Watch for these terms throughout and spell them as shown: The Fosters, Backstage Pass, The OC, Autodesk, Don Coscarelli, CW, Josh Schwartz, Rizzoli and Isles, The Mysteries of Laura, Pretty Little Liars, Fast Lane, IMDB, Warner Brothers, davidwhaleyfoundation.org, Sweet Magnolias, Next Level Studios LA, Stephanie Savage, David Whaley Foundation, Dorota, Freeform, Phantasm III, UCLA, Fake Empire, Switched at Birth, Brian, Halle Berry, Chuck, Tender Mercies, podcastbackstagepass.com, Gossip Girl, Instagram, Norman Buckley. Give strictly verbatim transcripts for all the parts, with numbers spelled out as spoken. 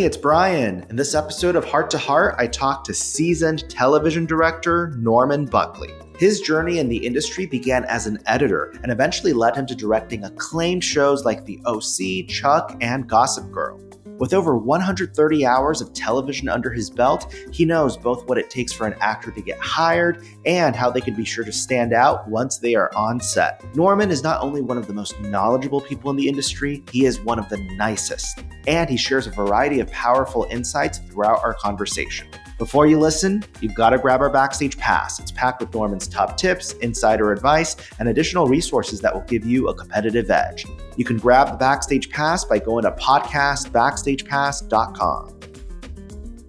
Hey, it's Brian. In this episode of Heart to Heart, I talked to seasoned television director Norman Buckley. His journey in the industry began as an editor and eventually led him to directing acclaimed shows like The O C, Chuck, and Gossip Girl. With over one hundred thirty hours of television under his belt, he knows both what it takes for an actor to get hired and how they can be sure to stand out once they are on set. Norman is not only one of the most knowledgeable people in the industry, he is one of the nicest, and he shares a variety of powerful insights throughout our conversation. Before you listen, you've got to grab our Backstage Pass. It's packed with Norman's top tips, insider advice, and additional resources that will give you a competitive edge. You can grab the Backstage Pass by going to podcast backstage pass dot com.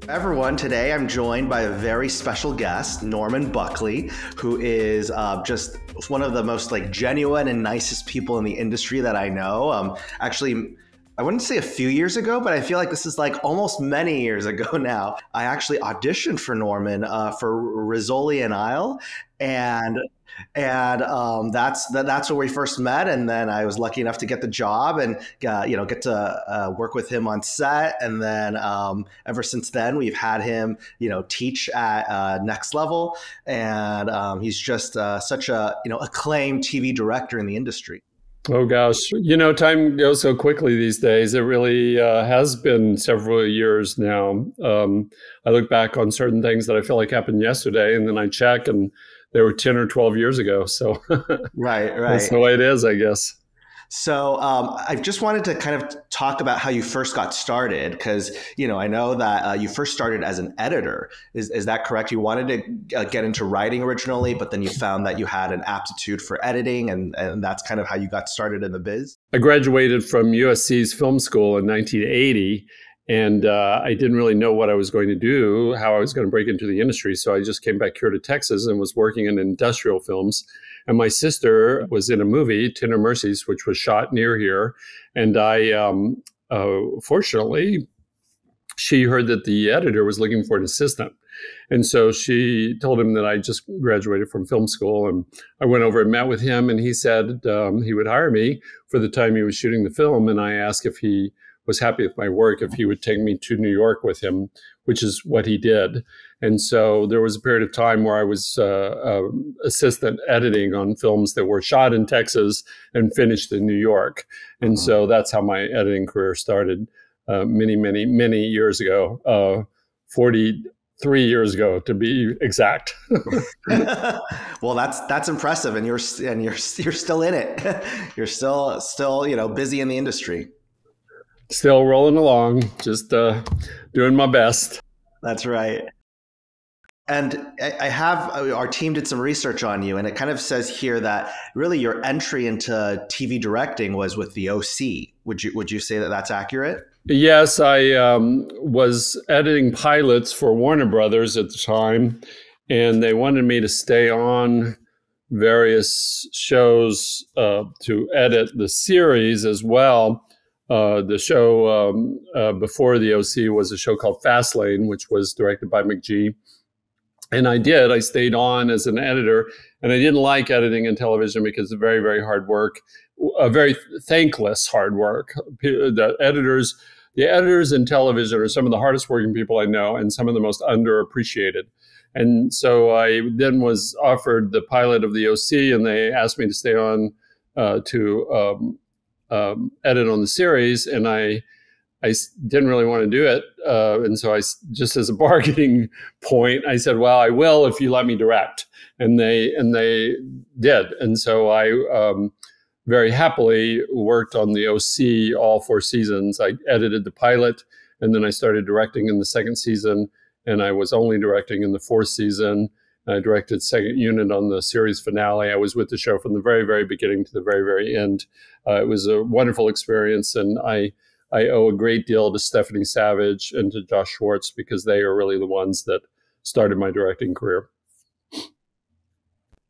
Everyone, today I'm joined by a very special guest, Norman Buckley, who is uh, just one of the most like genuine and nicest people in the industry that I know. Um, actually, I wouldn't say a few years ago, but I feel like this is like almost many years ago now. I actually auditioned for Norman uh, for Rizzoli and Isles, and and um, that's that, that's where we first met. And then I was lucky enough to get the job and uh, you know get to uh, work with him on set. And then um, ever since then, we've had him you know teach at uh, Next Level, and um, he's just uh, such a you know acclaimed T V director in the industry. Oh, gosh. You know, time goes so quickly these days. It really uh, has been several years now. Um, I look back on certain things that I feel like happened yesterday, and then I check and they were ten or twelve years ago. So right, right. That's the way it is, I guess. So um, I just wanted to kind of talk about how you first got started, because, you know, I know that uh, you first started as an editor. Is, is that correct? You wanted to uh, get into writing originally, but then you found that you had an aptitude for editing, and, and that's kind of how you got started in the biz? I graduated from U S C's film school in nineteen eighty, and uh, I didn't really know what I was going to do, how I was going to break into the industry. So I just came back here to Texas and was working in industrial films. And my sister was in a movie, Tender Mercies, which was shot near here. And I, um, uh, fortunately, she heard that the editor was looking for an assistant. And so she told him that I just graduated from film school. And I went over and met with him. And he said um, he would hire me for the time he was shooting the film. And I asked if he was happy with my work, if he would take me to New York with him, which is what he did. And so there was a period of time where I was uh, uh, assistant editing on films that were shot in Texas and finished in New York. And uh-huh. so that's how my editing career started uh, many, many, many years ago, uh, forty-three years ago, to be exact. Well, that's that's impressive. And you're and you're you're still in it. You're still still, you know, busy in the industry. Still rolling along, just uh, doing my best. That's right. And I have, our team did some research on you, and it kind of says here that really your entry into T V directing was with The O C. Would you, would you say that that's accurate? Yes, I um, was editing pilots for Warner Brothers at the time, and they wanted me to stay on various shows uh, to edit the series as well. Uh, the show um, uh, before The O C was a show called Fast Lane, which was directed by McG. And I did. I stayed on as an editor, and I didn't like editing in television because it's very, very hard work, a very thankless hard work. The editors, the editors in television are some of the hardest working people I know and some of the most underappreciated. And so I then was offered the pilot of The O C, and they asked me to stay on uh, to um, Um, edit on the series, and I I didn't really want to do it, uh, and so I just as a bargaining point I said, well, I will if you let me direct, and they and they did, and so I um, very happily worked on The O C all four seasons. I edited the pilot, and then I started directing in the second season, and I was only directing in the fourth season. I directed second unit on the series finale. I was with the show from the very, very beginning to the very, very end. Uh, it was a wonderful experience, and I I owe a great deal to Stephanie Savage and to Josh Schwartz, because they are really the ones that started my directing career.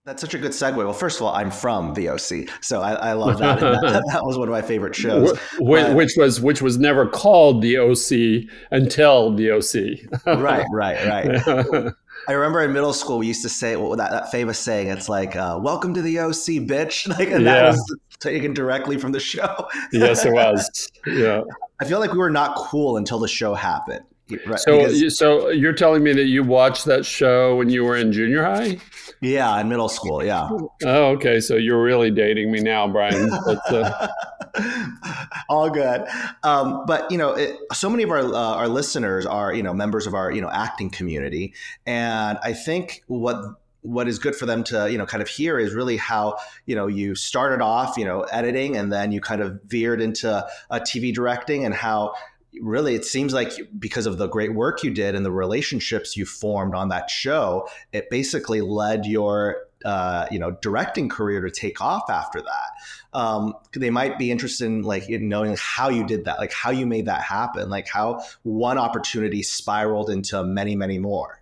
That's such a good segue. Well, first of all, I'm from the O C, so I, I love that. that. That was one of my favorite shows, which, uh, which was which was never called the O C until the O C. right, right, right. I remember in middle school we used to say well, that, that famous saying. It's like, uh, "Welcome to the O C, bitch!" Like, and yeah. that was taken directly from the show. Yes, it was. Yeah, I feel like we were not cool until the show happened. Right, so, because, so you're telling me that you watched that show when you were in junior high? Yeah, in middle school. Yeah. Oh, okay. So you're really dating me now, Brian. But, uh... all good. Um, but you know, it, so many of our uh, our listeners are you know members of our you know acting community, and I think what. what is good for them to, you know, kind of hear is really how, you know, you started off, you know, editing, and then you kind of veered into uh, T V directing, and how really it seems like because of the great work you did and the relationships you formed on that show, it basically led your, uh, you know, directing career to take off after that. Um, they might be interested in like in knowing how you did that, like how you made that happen, like how one opportunity spiraled into many, many more.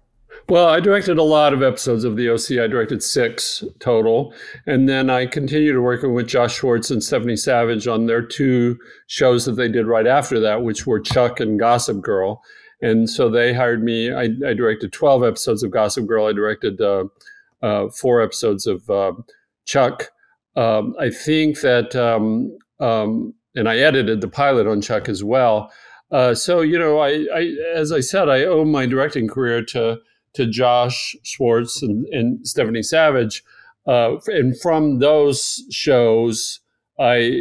Well, I directed a lot of episodes of the O C. I directed six total. And then I continued working with Josh Schwartz and Stephanie Savage on their two shows that they did right after that, which were Chuck and Gossip Girl. And so they hired me. I, I directed twelve episodes of Gossip Girl. I directed uh, uh, four episodes of uh, Chuck. Um, I think that, um, um, and I edited the pilot on Chuck as well. Uh, so, you know, I, I, as I said, I owe my directing career to to Josh Schwartz and, and Stephanie Savage. Uh, and from those shows, I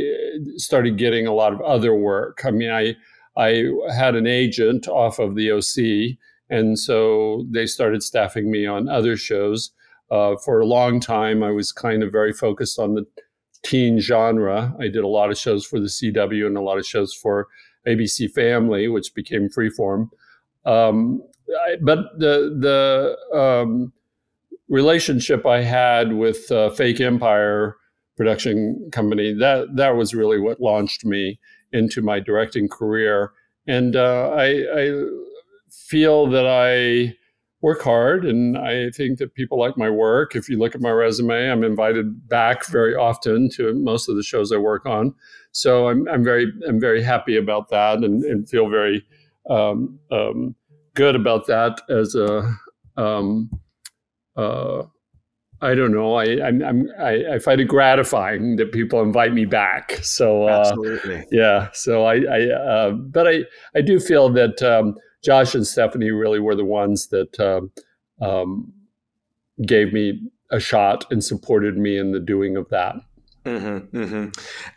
started getting a lot of other work. I mean, I I had an agent off of the O C, and so they started staffing me on other shows. Uh, for a long time, I was kind of very focused on the teen genre. I did a lot of shows for the C W and a lot of shows for A B C Family, which became Freeform. Um, I, but the the um, relationship I had with uh, Fake Empire production company, that that was really what launched me into my directing career. And uh, I, I feel that I work hard, and I think that people like my work. If you look at my resume, I'm invited back very often to most of the shows I work on. So I'm I'm very I'm very happy about that, and, and feel very um, um, good about that. As a, um, uh, I don't know, I I'm, I'm I, I find it gratifying that people invite me back. So uh, absolutely, yeah. So I, I uh, but I I do feel that um, Josh and Stephanie really were the ones that um, um, gave me a shot and supported me in the doing of that. Mm-hmm, mm-hmm.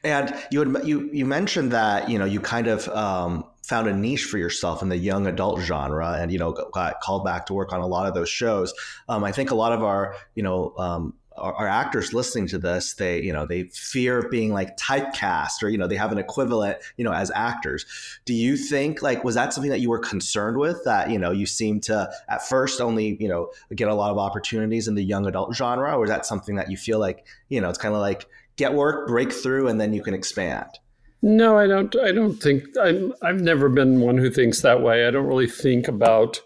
And you had, you you mentioned that you know you kind of um, found a niche for yourself in the young adult genre, and you know got called back to work on a lot of those shows. Um, I think a lot of our you know um, our, our actors listening to this, they you know they fear of being like typecast, or you know they have an equivalent you know as actors. Do you think like was that something that you were concerned with, that you know you seemed to at first only you know get a lot of opportunities in the young adult genre, or is that something that you feel like you know it's kind of like get work, break through, and then you can expand? No, I don't. I don't think I'm, I've never been one who thinks that way. I don't really think about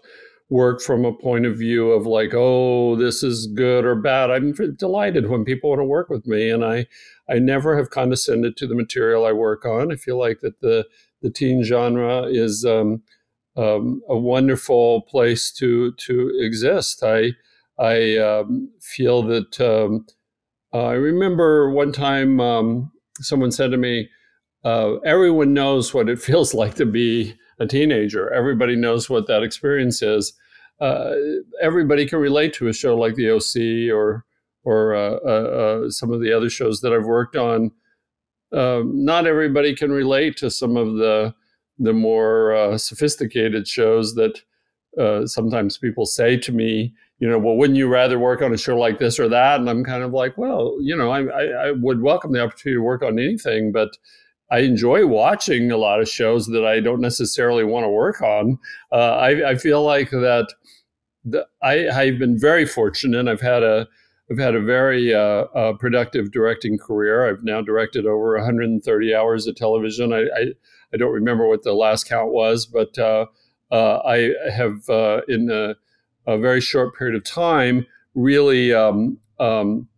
work from a point of view of like, oh, this is good or bad. I'm delighted when people want to work with me, and I, I never have condescended to the material I work on. I feel like that the the teen genre is um, um, a wonderful place to to exist. I I um, feel that. Um, Uh, I remember one time um, someone said to me, uh, everyone knows what it feels like to be a teenager. Everybody knows what that experience is. Uh, everybody can relate to a show like the O C or or uh, uh, uh, some of the other shows that I've worked on. Uh, not everybody can relate to some of the, the more uh, sophisticated shows that uh, sometimes people say to me, you know, well, wouldn't you rather work on a show like this or that? And I'm kind of like, well, you know, I, I, I would welcome the opportunity to work on anything, but I enjoy watching a lot of shows that I don't necessarily want to work on. Uh, I, I feel like that the, I, I've been very fortunate. I've had a, I've had a very uh, uh, productive directing career. I've now directed over one hundred thirty hours of television. I, I, I don't remember what the last count was, but uh, uh, I have uh, in the a very short period of time, really um, um,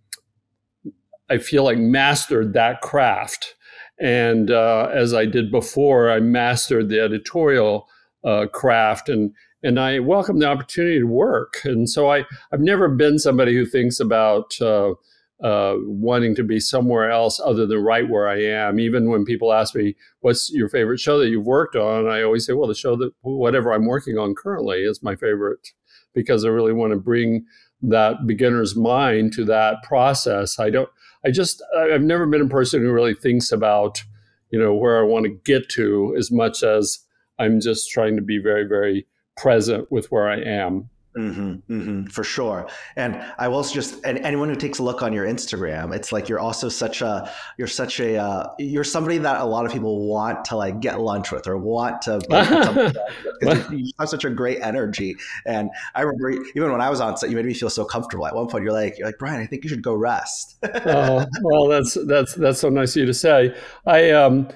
I feel like mastered that craft. And uh, as I did before, I mastered the editorial uh, craft, and and I welcome the opportunity to work. And so I, I've never been somebody who thinks about uh, uh, wanting to be somewhere else other than right where I am. Even when people ask me, what's your favorite show that you've worked on? I always say, well, the show that whatever I'm working on currently is my favorite, because I really want to bring that beginner's mind to that process. I don't, I just, I've never been a person who really thinks about, you know, where I want to get to as much as I'm just trying to be very, very present with where I am. Mm-hmm, mm-hmm, for sure. And I will also just, and anyone who takes a look on your Instagram, it's like, you're also such a, you're such a, uh, you're somebody that a lot of people want to like get lunch with or want to, because you have such a great energy. And I remember even when I was on set, you made me feel so comfortable. At one point you're like, you're like, Brian, I think you should go rest. Oh, well, that's, that's, that's so nice of you to say. I, um,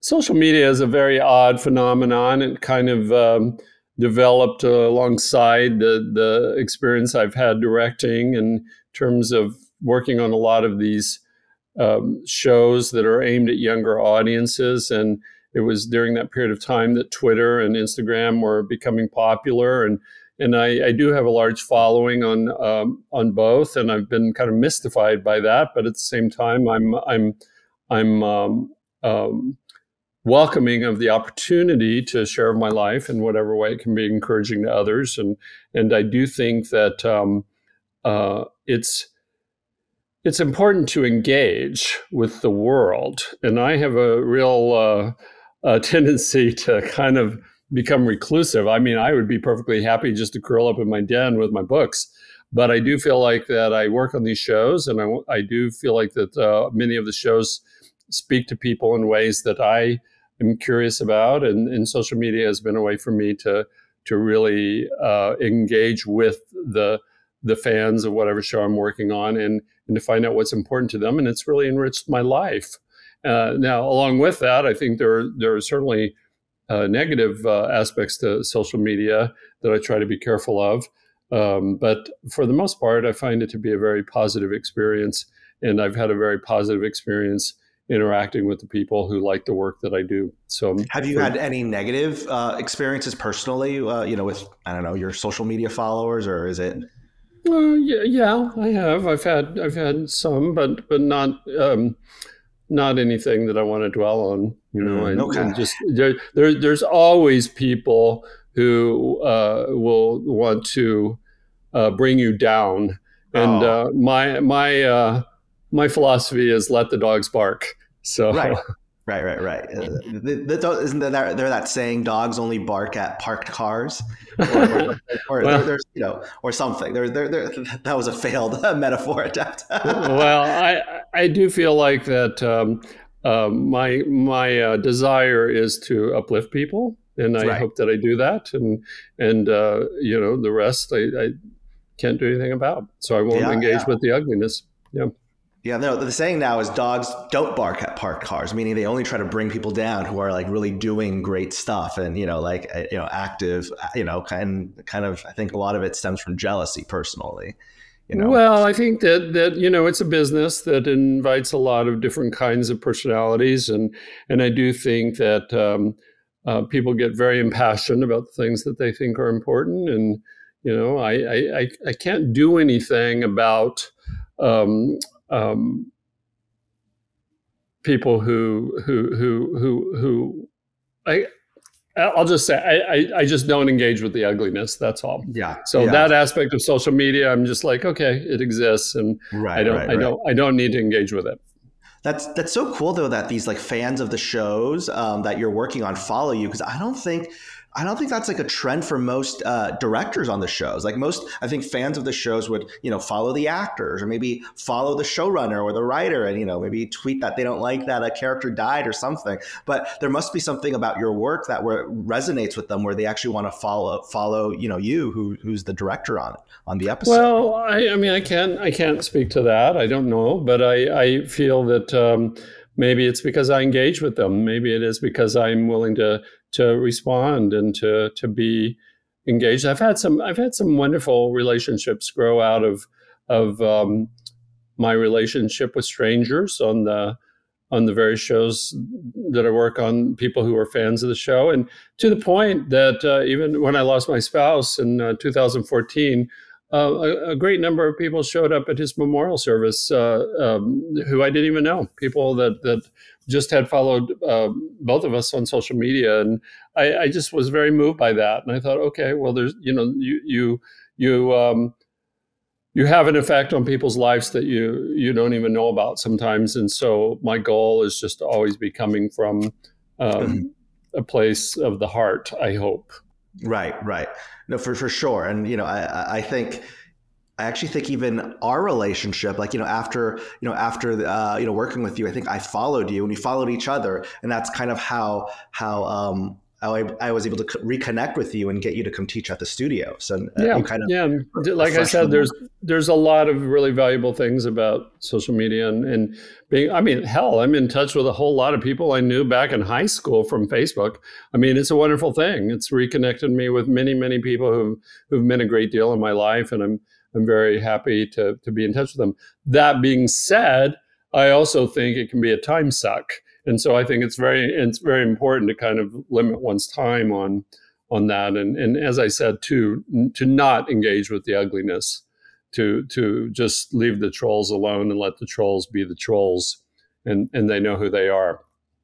social media is a very odd phenomenon. It kind of, um, developed uh, alongside the, the experience I've had directing in terms of working on a lot of these um, shows that are aimed at younger audiences. And it was during that period of time that Twitter and Instagram were becoming popular. And and I, I do have a large following on um, on both, and I've been kind of mystified by that. But at the same time, I'm I'm I'm um, um, welcoming of the opportunity to share my life in whatever way it can be encouraging to others. And and I do think that um, uh, it's it's important to engage with the world. And I have a real uh, a tendency to kind of become reclusive. I mean, I would be perfectly happy just to curl up in my den with my books. But I do feel like that I work on these shows, and I, I do feel like that uh, many of the shows speak to people in ways that I I'm curious about, and, and social media has been a way for me to to really uh, engage with the the fans of whatever show I'm working on, and and to find out what's important to them, and it's really enriched my life. Uh, now, along with that, I think there are, there are certainly uh, negative uh, aspects to social media that I try to be careful of, um, but for the most part, I find it to be a very positive experience, and I've had a very positive experience interacting with the people who like the work that I do. So have you had any negative uh, experiences personally, uh, you know, with, I don't know, your social media followers, or is it? Uh, yeah, yeah, I have. I've had, I've had some, but, but not, um, not anything that I want to dwell on, you know, mm, and, okay. and just there, there, there's always people who uh, will want to uh, bring you down. And oh. uh, my, my, uh, my philosophy is let the dogs bark. So right, right, right, right. Uh, the, the, isn't there that, there that saying, dogs only bark at parked cars, or, or, or well, there's you know, or something. There, there, there. That was a failed metaphor attempt. Well, I, I do feel like that um, uh, my my uh, desire is to uplift people, and I right. hope that I do that, and and uh, you know the rest I, I can't do anything about, so I won't yeah, engage yeah. with the ugliness. Yeah. Yeah, no, the saying now is dogs don't bark at parked cars, meaning they only try to bring people down who are like really doing great stuff and, you know, like, you know, active, you know, kind, kind of, I think a lot of it stems from jealousy personally. You know? Well, I think that, that, you know, it's a business that invites a lot of different kinds of personalities. And, and I do think that um, uh, people get very impassioned about the things that they think are important. And, you know, I, I, I can't do anything about um Um, people who who who who who I I'll just say I I just don't engage with the ugliness. That's all. Yeah. So yeah. that aspect of social media, I'm just like, okay, it exists, and right, I don't right, I right. don't I don't need to engage with it. That's that's so cool though that these like fans of the shows um, that you're working on follow you, because I don't think. I don't think that's like a trend for most uh, directors on the shows. Like most, I think fans of the shows would, you know, follow the actors or maybe follow the showrunner or the writer and, you know, maybe tweet that they don't like that a character died or something. But there must be something about your work that where resonates with them, where they actually want to follow, follow, you know, you who who's the director on it, on the episode. Well, I, I mean, I can't, I can't speak to that. I don't know, but I, I feel that um, maybe it's because I engage with them. Maybe it is because I'm willing to. to respond and to to be engaged. I've had some I've had some wonderful relationships grow out of of um, my relationship with strangers on the on the various shows that I work on, people who are fans of the show. And to the point that uh, even when I lost my spouse in uh, two thousand fourteen, uh, a, a great number of people showed up at his memorial service uh, um, who I didn't even know, people that, that just had followed uh, both of us on social media. And I, I just was very moved by that. And I thought, okay, well, there's, you know, you, you, you, um, you have an effect on people's lives that you you don't even know about sometimes. And so my goal is just to always be coming from um, a place of the heart, I hope. Right, right. No, for, for sure. And, you know, I, I think I actually think even our relationship, like, you know, after, you know, after, uh, you know, working with you, I think I followed you and we followed each other. And that's kind of how how um I, I was able to reconnect with you and get you to come teach at the studio. So uh, yeah, you kind of yeah. Like I said, there's there's a lot of really valuable things about social media and, and being. I mean, hell, I'm in touch with a whole lot of people I knew back in high school from Facebook. I mean, it's a wonderful thing. It's reconnected me with many many people who who've meant a great deal in my life, and I'm I'm very happy to to be in touch with them. That being said, I also think it can be a time suck. And so I think it's very it's very important to kind of limit one's time on on that. And, and as I said, to to not engage with the ugliness, to to just leave the trolls alone and let the trolls be the trolls, and, and they know who they are.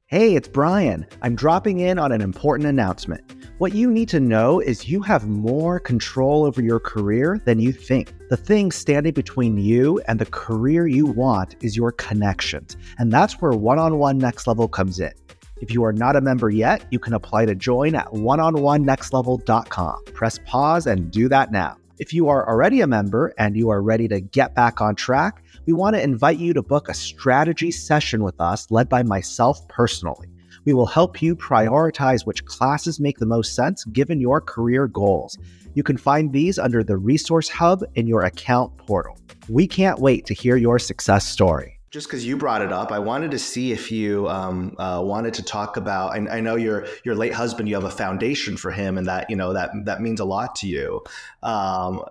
Hey, it's Brian. I'm dropping in on an important announcement. What you need to know is you have more control over your career than you think. The thing standing between you and the career you want is your connections. And that's where One on One Next Level comes in. If you are not a member yet, you can apply to join at one on one next level dot com. Press pause and do that now. If you are already a member and you are ready to get back on track, we want to invite you to book a strategy session with us led by myself personally. We will help you prioritize which classes make the most sense given your career goals. You can find these under the Resource Hub in your account portal. We can't wait to hear your success story. Just because you brought it up, I wanted to see if you um, uh, wanted to talk about. I, I know your your late husband. You have a foundation for him, and that you know that that means a lot to you. Um,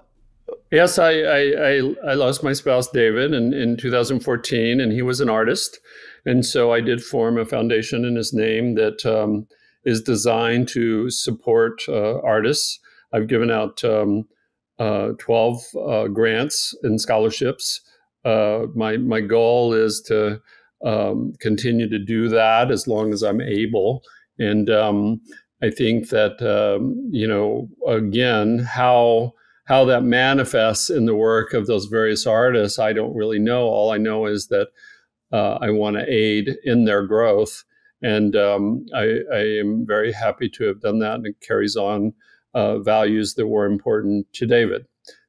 yes, I, I I lost my spouse David in, in two thousand fourteen, and he was an artist, and so I did form a foundation in his name that um, is designed to support uh, artists. I've given out um, uh, twelve uh, grants and scholarships. Uh, my my goal is to um, continue to do that as long as I'm able, and um, I think that um, you know again how how that manifests in the work of those various artists, I don't really know. All I know is that uh, I want to aid in their growth, and um, I, I am very happy to have done that, and it carries on uh, values that were important to David.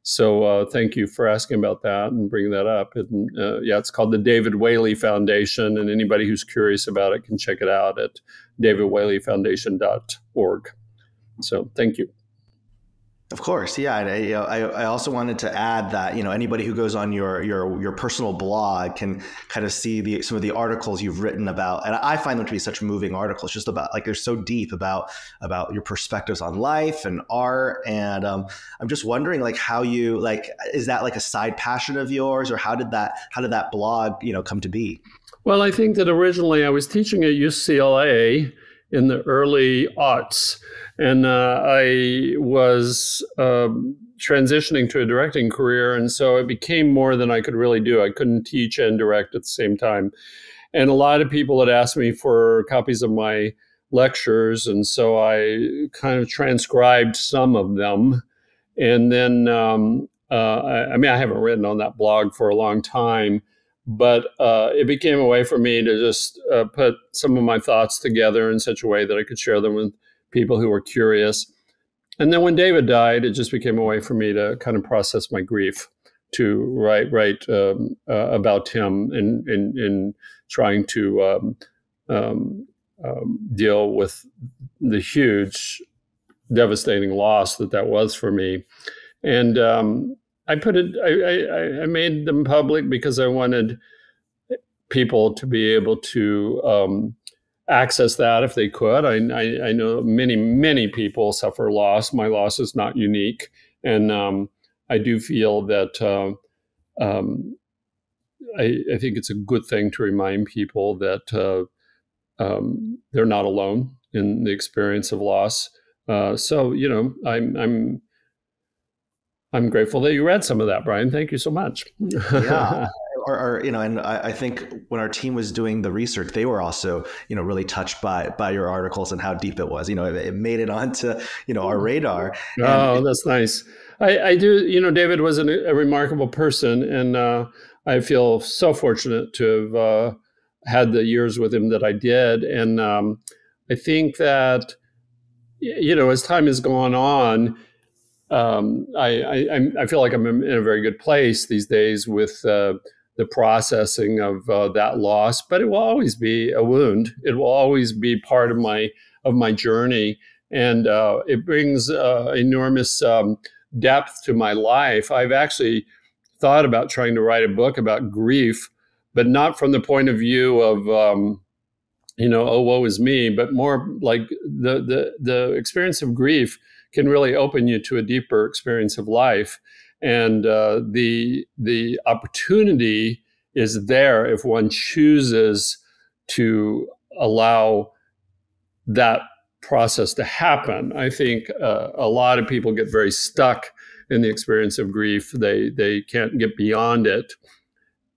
So uh, thank you for asking about that and bringing that up. And, uh, yeah, it's called the David Whaley Foundation, and anybody who's curious about it can check it out at david whaley foundation dot org. So thank you. Of course, yeah. And I, you know, I, I also wanted to add that you know anybody who goes on your your your personal blog can kind of see the some of the articles you've written about, and I find them to be such moving articles. Just about like they're so deep about about your perspectives on life and art. And um, I'm just wondering like how you like is that like a side passion of yours, or how did that how did that blog you know come to be? Well, I think that originally I was teaching at U C L A in the early aughts. And uh, I was uh, transitioning to a directing career. And so it became more than I could really do. I couldn't teach and direct at the same time. And a lot of people had asked me for copies of my lectures. And so I kind of transcribed some of them. And then, um, uh, I, I mean, I haven't written on that blog for a long time. But uh, it became a way for me to just uh, put some of my thoughts together in such a way that I could share them with people who were curious. And then when David died, it just became a way for me to kind of process my grief, to write write um, uh, about him and in, in, in trying to um, um, um, deal with the huge, devastating loss that that was for me. And um I put it. I, I, I made them public because I wanted people to be able to um, access that if they could. I, I, I know many, many people suffer loss. My loss is not unique, and um, I do feel that uh, um, I, I think it's a good thing to remind people that uh, um, they're not alone in the experience of loss. Uh, so, you know, I'm I'm I'm grateful that you read some of that, Brian. Thank you so much. Yeah. Or, or, you know, and I, I think when our team was doing the research, they were also, you know, really touched by by your articles and how deep it was. You know, it, it made it onto, you know, our radar. Oh, and, that's nice. I, I do. You know, David was an, a remarkable person, and uh, I feel so fortunate to have uh, had the years with him that I did. And um, I think that, you know, as time has gone on, um, I, I I feel like I'm in a very good place these days with Uh, the processing of uh, that loss, but it will always be a wound. It will always be part of my of my journey, and uh, it brings uh, enormous um, depth to my life. I've actually thought about trying to write a book about grief, but not from the point of view of um, you know, oh, woe is me, but more like the the the experience of grief can really open you to a deeper experience of life. And uh, the the opportunity is there if one chooses to allow that process to happen. I think uh, a lot of people get very stuck in the experience of grief. They they can't get beyond it.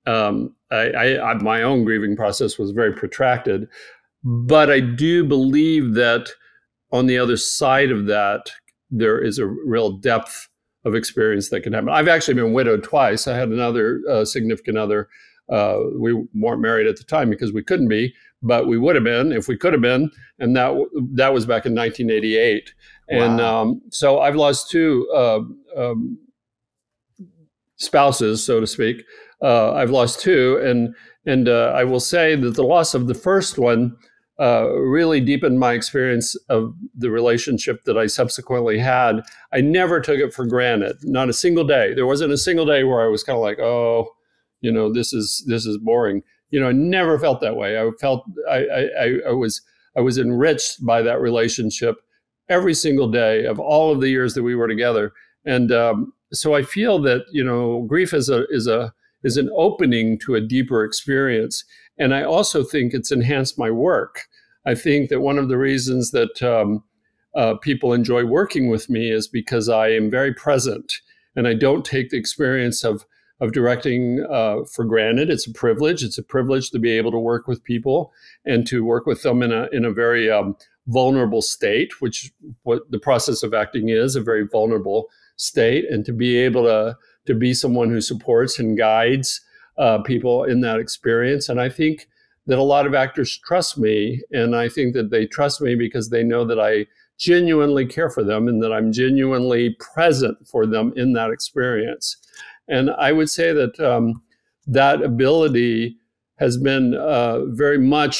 Um, I, I, I my own grieving process was very protracted, but I do believe that on the other side of that, there is a real depth of experience that can happen. I've actually been widowed twice. I had another uh, significant other. Uh, we weren't married at the time because we couldn't be, but we would have been if we could have been. And that that was back in nineteen eighty-eight. Wow. And um, so I've lost two uh, um, spouses, so to speak. Uh, I've lost two, and and uh, I will say that the loss of the first one Uh, really deepened my experience of the relationship that I subsequently had. I never took it for granted, not a single day. There wasn't a single day where I was kind of like, oh, you know, this is this is boring. You know, I never felt that way. I felt I, I, I was I was enriched by that relationship every single day of all of the years that we were together. And um, so I feel that, you know, grief is a is a is an opening to a deeper experience. And I also think it's enhanced my work. I think that one of the reasons that um, uh, people enjoy working with me is because I am very present, and I don't take the experience of, of directing uh, for granted. It's a privilege. It's a privilege to be able to work with people and to work with them in a, in a very um, vulnerable state, which what the process of acting is, a very vulnerable state, and to be able to, to be someone who supports and guides Uh, people in that experience. And I think that a lot of actors trust me, and I think that they trust me because they know that I genuinely care for them and that I'm genuinely present for them in that experience. And I would say that um, that ability has been uh, very much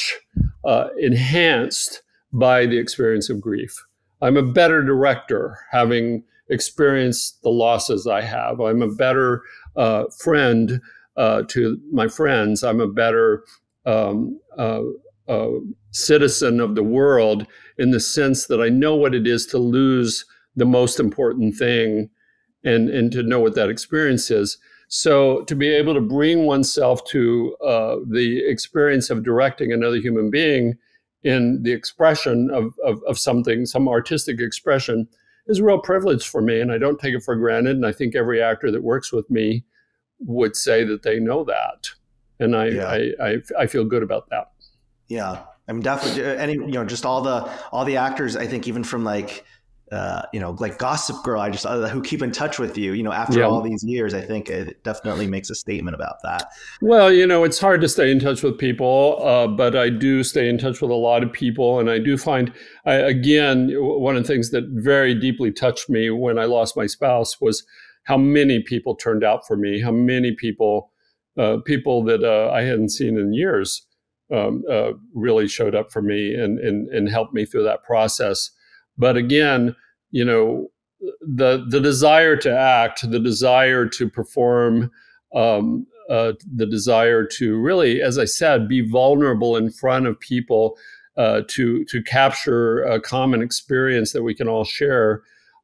uh, enhanced by the experience of grief. I'm a better director having experienced the losses I have. I'm a better uh, friend Uh, to my friends. I'm a better um, uh, uh, citizen of the world in the sense that I know what it is to lose the most important thing, and, and to know what that experience is. So to be able to bring oneself to uh, the experience of directing another human being in the expression of, of, of something, some artistic expression, is a real privilege for me, and I don't take it for granted. And I think every actor that works with me would say that they know that, and I, yeah. I, I I feel good about that. Yeah, I mean, definitely. Any you know, just all the all the actors. I think even from like uh, you know, like Gossip Girl, I just uh, who keep in touch with you. You know, after yeah. all these years, I think it definitely makes a statement about that. Well, you know, it's hard to stay in touch with people, uh, but I do stay in touch with a lot of people, and I do find I, again one of the things that very deeply touched me when I lost my spouse was how many people turned out for me, how many people, uh, people that uh, I hadn't seen in years um, uh, really showed up for me and, and, and helped me through that process. But again, you know, the, the desire to act, the desire to perform, um, uh, the desire to really, as I said, be vulnerable in front of people, uh, to, to capture a common experience that we can all share.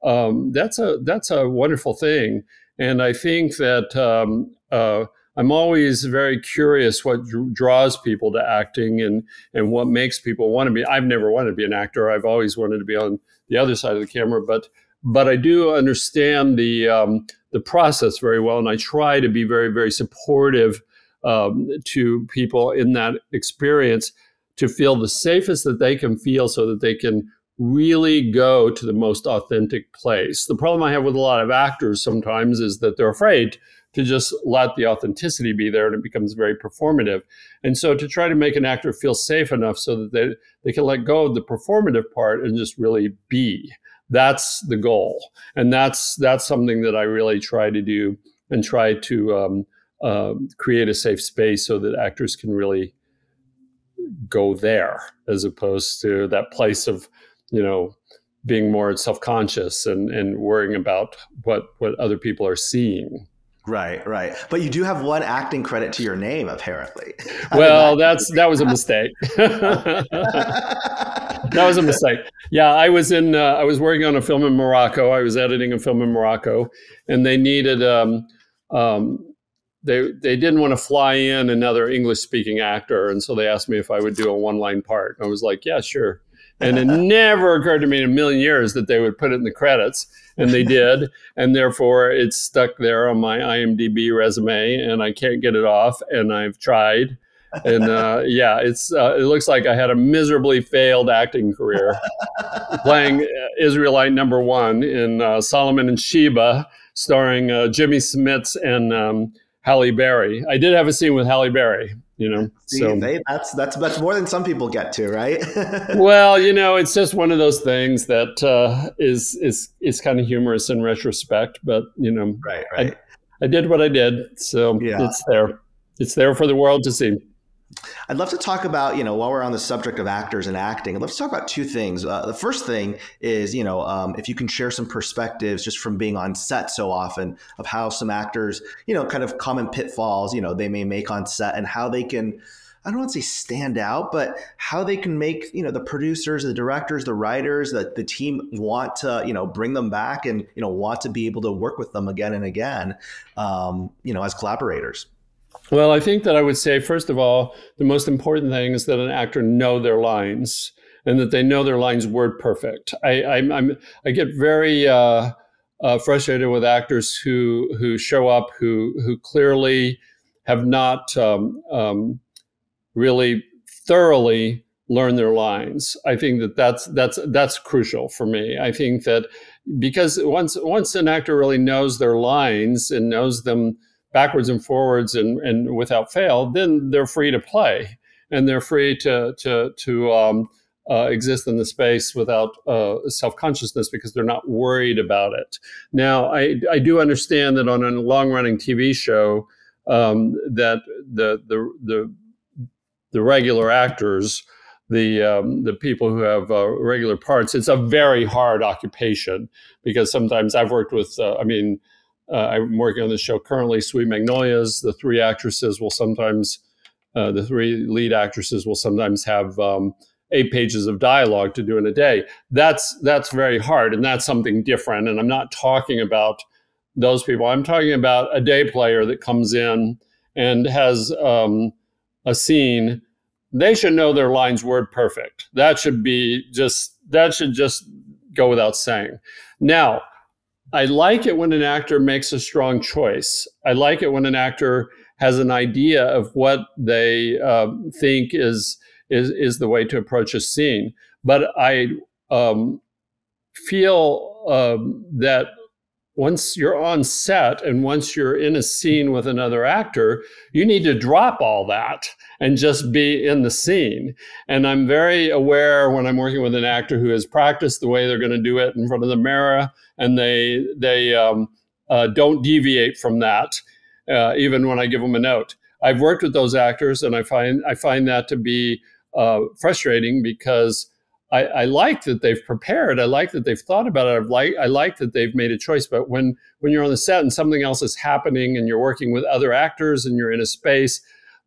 Um, that's a that's a wonderful thing, and I think that um, uh, I'm always very curious what draws people to acting and, and what makes people want to be. I've never wanted to be an actor. I've always wanted to be on the other side of the camera, but but I do understand the um, the process very well, and I try to be very, very supportive um, to people in that experience to feel the safest that they can feel so that they can really go to the most authentic place. The problem I have with a lot of actors sometimes is that they're afraid to just let the authenticity be there, and it becomes very performative. And so to try to make an actor feel safe enough so that they, they can let go of the performative part and just really be. That's the goal. And that's that's something that I really try to do and try to um, uh, create a safe space so that actors can really go there as opposed to that place of, you know, being more self-conscious and, and worrying about what, what other people are seeing. Right, right. But you do have one acting credit to your name, apparently. Well, that's that was a mistake. That was a mistake. Yeah, I was in. Uh, I was working on a film in Morocco. I was editing a film in Morocco, and they needed. Um, um, they they didn't want to fly in another English-speaking actor, and so they asked me if I would do a one-line part. I was like, yeah, sure. And it never occurred to me in a million years that they would put it in the credits, and they did. And therefore, it's stuck there on my I M D B resume, and I can't get it off, and I've tried. And uh, yeah, it's uh, it looks like I had a miserably failed acting career playing Israelite number one in uh, Solomon and Sheba, starring uh, Jimmy Smits and um, Halle Berry. I did have a scene with Halle Berry. You know, See, so they, that's, that's that's more than some people get to, right? Well, you know, it's just one of those things that uh, is is is kind of humorous in retrospect, but you know, right, right. I, I did what I did, so yeah. It's there, it's there for the world to see. I'd love to talk about, you know, while we're on the subject of actors and acting, I'd love to talk about two things. Uh, the first thing is, you know, um, if you can share some perspectives just from being on set so often of how some actors, you know, kind of common pitfalls, you know, they may make on set and how they can, I don't want to say stand out, but how they can make, you know, the producers, the directors, the writers, the, the team want to, you know, bring them back and, you know, want to be able to work with them again and again, um, you know, as collaborators. Well, I think that I would say, first of all, the most important thing is that an actor know their lines and that they know their lines word perfect. I, I'm, I'm, I get very uh, uh, frustrated with actors who who show up who who clearly have not um, um, really thoroughly learned their lines. I think that that's that's that's crucial for me. I think that because once once an actor really knows their lines and knows them backwards and forwards and, and without fail, then they're free to play and they're free to to, to um, uh, exist in the space without uh, self-consciousness because they're not worried about it. Now, I, I do understand that on a long-running T V show um, that the, the, the, the regular actors, the, um, the people who have uh, regular parts, it's a very hard occupation because sometimes I've worked with, uh, I mean, Uh, I'm working on the show currently, Sweet Magnolias. The three actresses will sometimes, uh, the three lead actresses will sometimes have um, eight pages of dialogue to do in a day. That's that's very hard, and that's something different. And I'm not talking about those people. I'm talking about a day player that comes in and has um, a scene. They should know their lines word perfect. That should be just that should just go without saying. Now, I like it when an actor makes a strong choice. I like it when an actor has an idea of what they uh, think is, is is the way to approach a scene. But I um, feel um, that once you're on set and once you're in a scene with another actor, you need to drop all that and just be in the scene. And I'm very aware when I'm working with an actor who has practiced the way they're going to do it in front of the mirror, and they they um, uh, don't deviate from that, uh, even when I give them a note. I've worked with those actors, and I find I find that to be uh, frustrating because I, I like that they've prepared. I like that they've thought about it. I've like, I like that they've made a choice. But when, when you're on the set and something else is happening and you're working with other actors and you're in a space,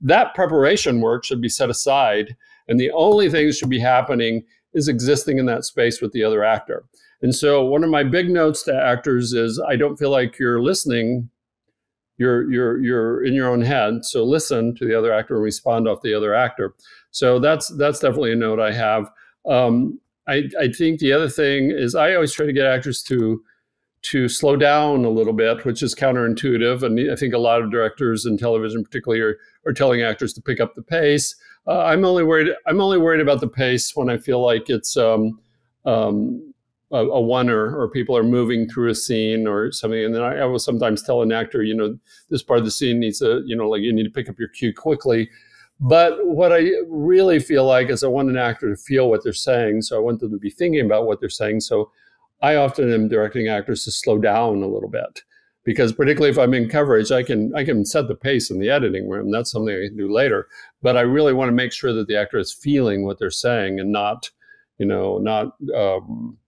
that preparation work should be set aside. And the only thing that should be happening is existing in that space with the other actor. And so one of my big notes to actors is I don't feel like you're listening you're you're you're in your own head. So listen to the other actor and respond off the other actor. So that's that's definitely a note I have. Um, I I think the other thing is I always try to get actors to to slow down a little bit, which is counterintuitive. And I think a lot of directors in television particularly are, are telling actors to pick up the pace. Uh, I'm only worried I'm only worried about the pace when I feel like it's um, um, a, a oneer or people are moving through a scene or something. And then I, I will sometimes tell an actor, you know, this part of the scene needs to, you know, like you need to pick up your cue quickly. But what I really feel like is I want an actor to feel what they're saying. So I want them to be thinking about what they're saying. So I often am directing actors to slow down a little bit, because particularly if I'm in coverage, I can I can set the pace in the editing room. That's something I can do later. But I really want to make sure that the actor is feeling what they're saying and not, you know, not um,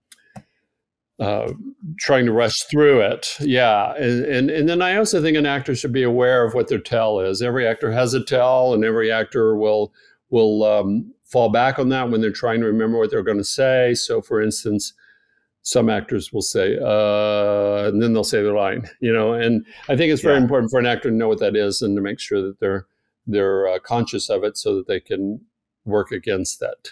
uh, trying to rush through it. Yeah, and, and and then I also think an actor should be aware of what their tell is. Every actor has a tell, and every actor will will um, fall back on that when they're trying to remember what they're going to say. So, for instance, some actors will say, uh, and then they'll say their line, you know, and I think it's very yeah. important for an actor to know what that is and to make sure that they're, they're uh, conscious of it so that they can work against that.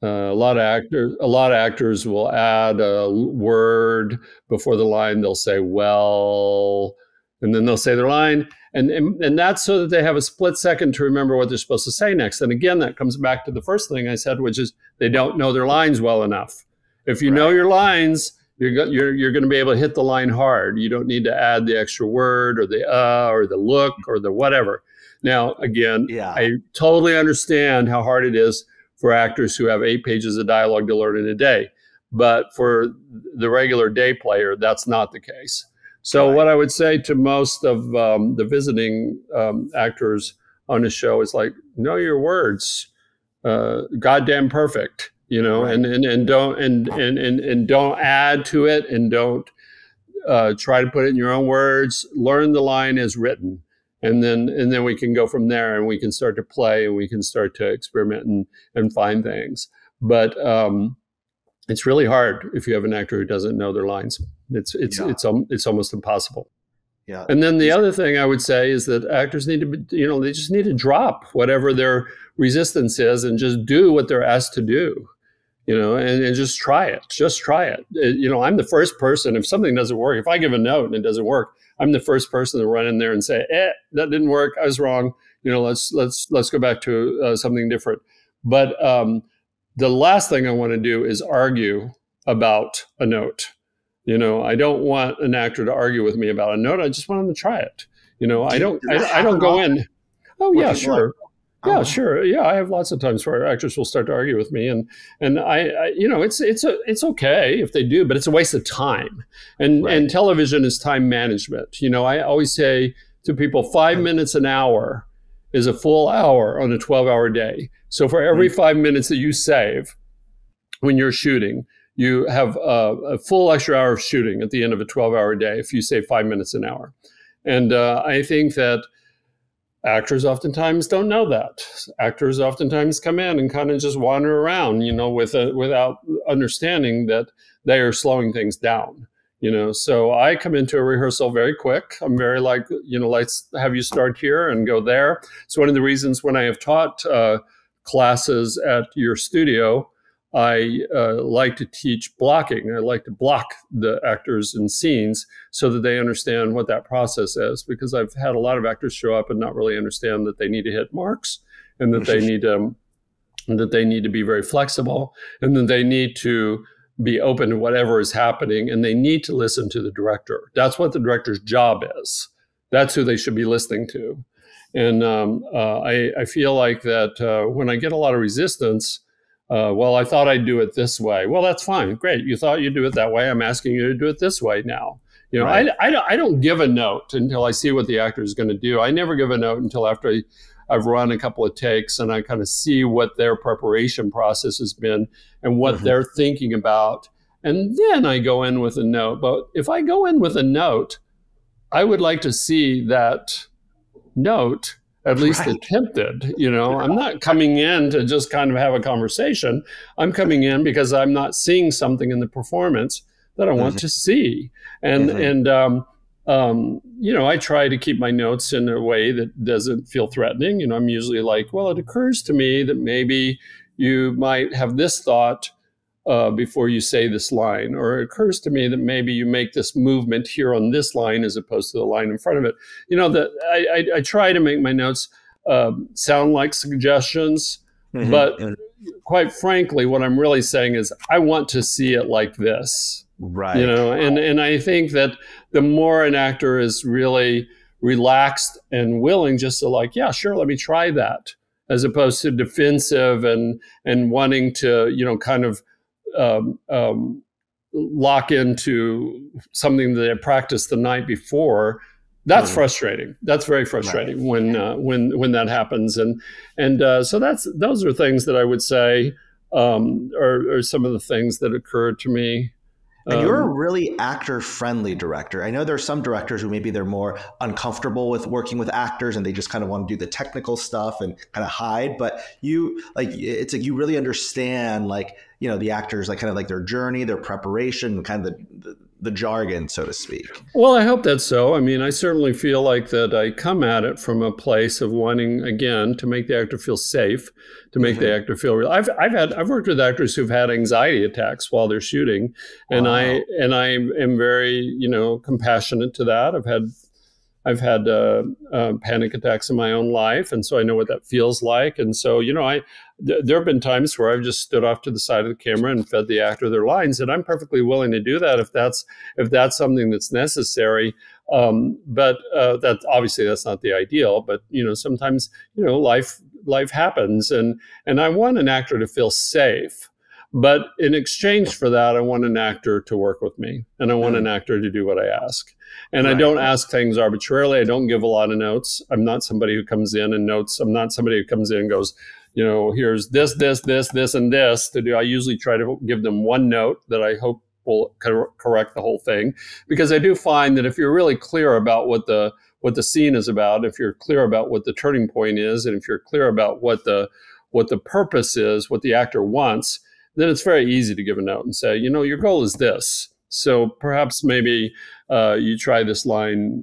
Uh, a lot of actors, a lot of actors will add a word before the line. They'll say, well, and then they'll say their line. And, and, and that's so that they have a split second to remember what they're supposed to say next. And again, that comes back to the first thing I said, which is they don't know their lines well enough. If you right. know your lines, you're go you're you're going to be able to hit the line hard. You don't need to add the extra word or the uh or the look or the whatever. Now, again, yeah. I totally understand how hard it is for actors who have eight pages of dialogue to learn in a day, but for the regular day player, that's not the case. So, right. what I would say to most of um, the visiting um, actors on a show is like, know your words, uh, goddamn perfect. You know, right. and, and, and don't and, and, and, and don't add to it, and don't uh, try to put it in your own words. Learn the line as written, and then and then we can go from there, and we can start to play, and we can start to experiment and, and find things. But um, it's really hard if you have an actor who doesn't know their lines. It's it's yeah. it's um, it's almost impossible. Yeah. And then the other thing I would say is that actors need to, be, you know, they just need to drop whatever their resistance is and just do what they're asked to do. You know, and, and just try it. Just try it. it. You know, I'm the first person. If something doesn't work, if I give a note and it doesn't work, I'm the first person to run in there and say, "Eh, that didn't work. I was wrong. You know, let's let's let's go back to uh, something different." But um, the last thing I want to do is argue about a note. You know, I don't want an actor to argue with me about a note. I just want them to try it. You know, I don't. I, I don't go in. Oh yeah, sure. Yeah, sure. Yeah, I have lots of times where actors will start to argue with me, and and I, I you know, it's it's a, it's okay if they do, but it's a waste of time. And right. and television is time management. You know, I always say to people, five minutes an hour is a full hour on a twelve-hour day. So for every five minutes that you save when you're shooting, you have a, a full extra hour of shooting at the end of a twelve-hour day if you save five minutes an hour. And uh, I think that actors oftentimes don't know that. Actors oftentimes come in and kind of just wander around, you know, with a, without understanding that they are slowing things down, you know. So I come into a rehearsal very quick. I'm very like, you know, let's have you start here and go there. It's one of the reasons when I have taught uh, classes at your studio, I uh, like to teach blocking. I like to block the actors in scenes so that they understand what that process is, because I've had a lot of actors show up and not really understand that they need to hit marks, and that they need to, that they need to be very flexible, and that they need to be open to whatever is happening, and they need to listen to the director. That's what the director's job is. That's who they should be listening to. And um, uh, I, I feel like that uh, when I get a lot of resistance, Uh, well, I thought I'd do it this way. Well, that's fine. Great. You thought you'd do it that way. I'm asking you to do it this way now. You know, right. I, I, don't, I don't give a note until I see what the actor is going to do. I never give a note until after I, I've run a couple of takes and I kind of see what their preparation process has been and what mm-hmm. they're thinking about. And then I go in with a note. But if I go in with a note, I would like to see that note at least right. attempted, you know. I'm not coming in to just kind of have a conversation. I'm coming in because I'm not seeing something in the performance that I want mm-hmm. to see. And mm-hmm. and um, Um, you know, I try to keep my notes in a way that doesn't feel threatening. You know, I'm usually like, well, it occurs to me that maybe you might have this thought uh, before you say this line, or it occurs to me that maybe you make this movement here on this line as opposed to the line in front of it. You know, the, I, I, I try to make my notes uh, sound like suggestions, mm-hmm. but quite frankly, what I'm really saying is I want to see it like this. Right. You know, and, and I think that the more an actor is really relaxed and willing just to like, yeah, sure, let me try that, as opposed to defensive and and wanting to, you know, kind of um, um, lock into something that I practiced the night before. That's mm. frustrating. That's very frustrating right. when uh, when when that happens. And and uh, so that's those are things that I would say um, are, are some of the things that occurred to me. And you're a really actor-friendly director. I know there are some directors who maybe they're more uncomfortable with working with actors and they just kind of want to do the technical stuff and kind of hide. But you, like, it's like you really understand, like, you know, the actors, like, kind of like their journey, their preparation, kind of the, the, the jargon, so to speak. Well, I hope that's so. I mean, I certainly feel like that I come at it from a place of wanting, again, to make the actor feel safe, to make mm-hmm. the actor feel real. I've I've had I've worked with actors who've had anxiety attacks while they're shooting, and wow. I and I am very, you know, compassionate to that. I've had I've had uh, uh, panic attacks in my own life, and so I know what that feels like. And so, you know, I th there have been times where I've just stood off to the side of the camera and fed the actor their lines, and I'm perfectly willing to do that if that's if that's something that's necessary. Um, but uh, that obviously that's not the ideal. But you know, sometimes you know life life happens, and and I want an actor to feel safe. But in exchange for that, I want an actor to work with me, and I want an actor to do what I ask. And right. I don't ask things arbitrarily. I don't give a lot of notes. I'm not somebody who comes in and notes. I'm not somebody who comes in and goes, you know, here's this, this, this, this, and this to do. I usually try to give them one note that I hope will cor- correct the whole thing, because I do find that if you're really clear about what the what the scene is about, if you're clear about what the turning point is, and if you're clear about what the what the purpose is, what the actor wants, then it's very easy to give a note and say, you know, your goal is this. So perhaps maybe uh, you try this line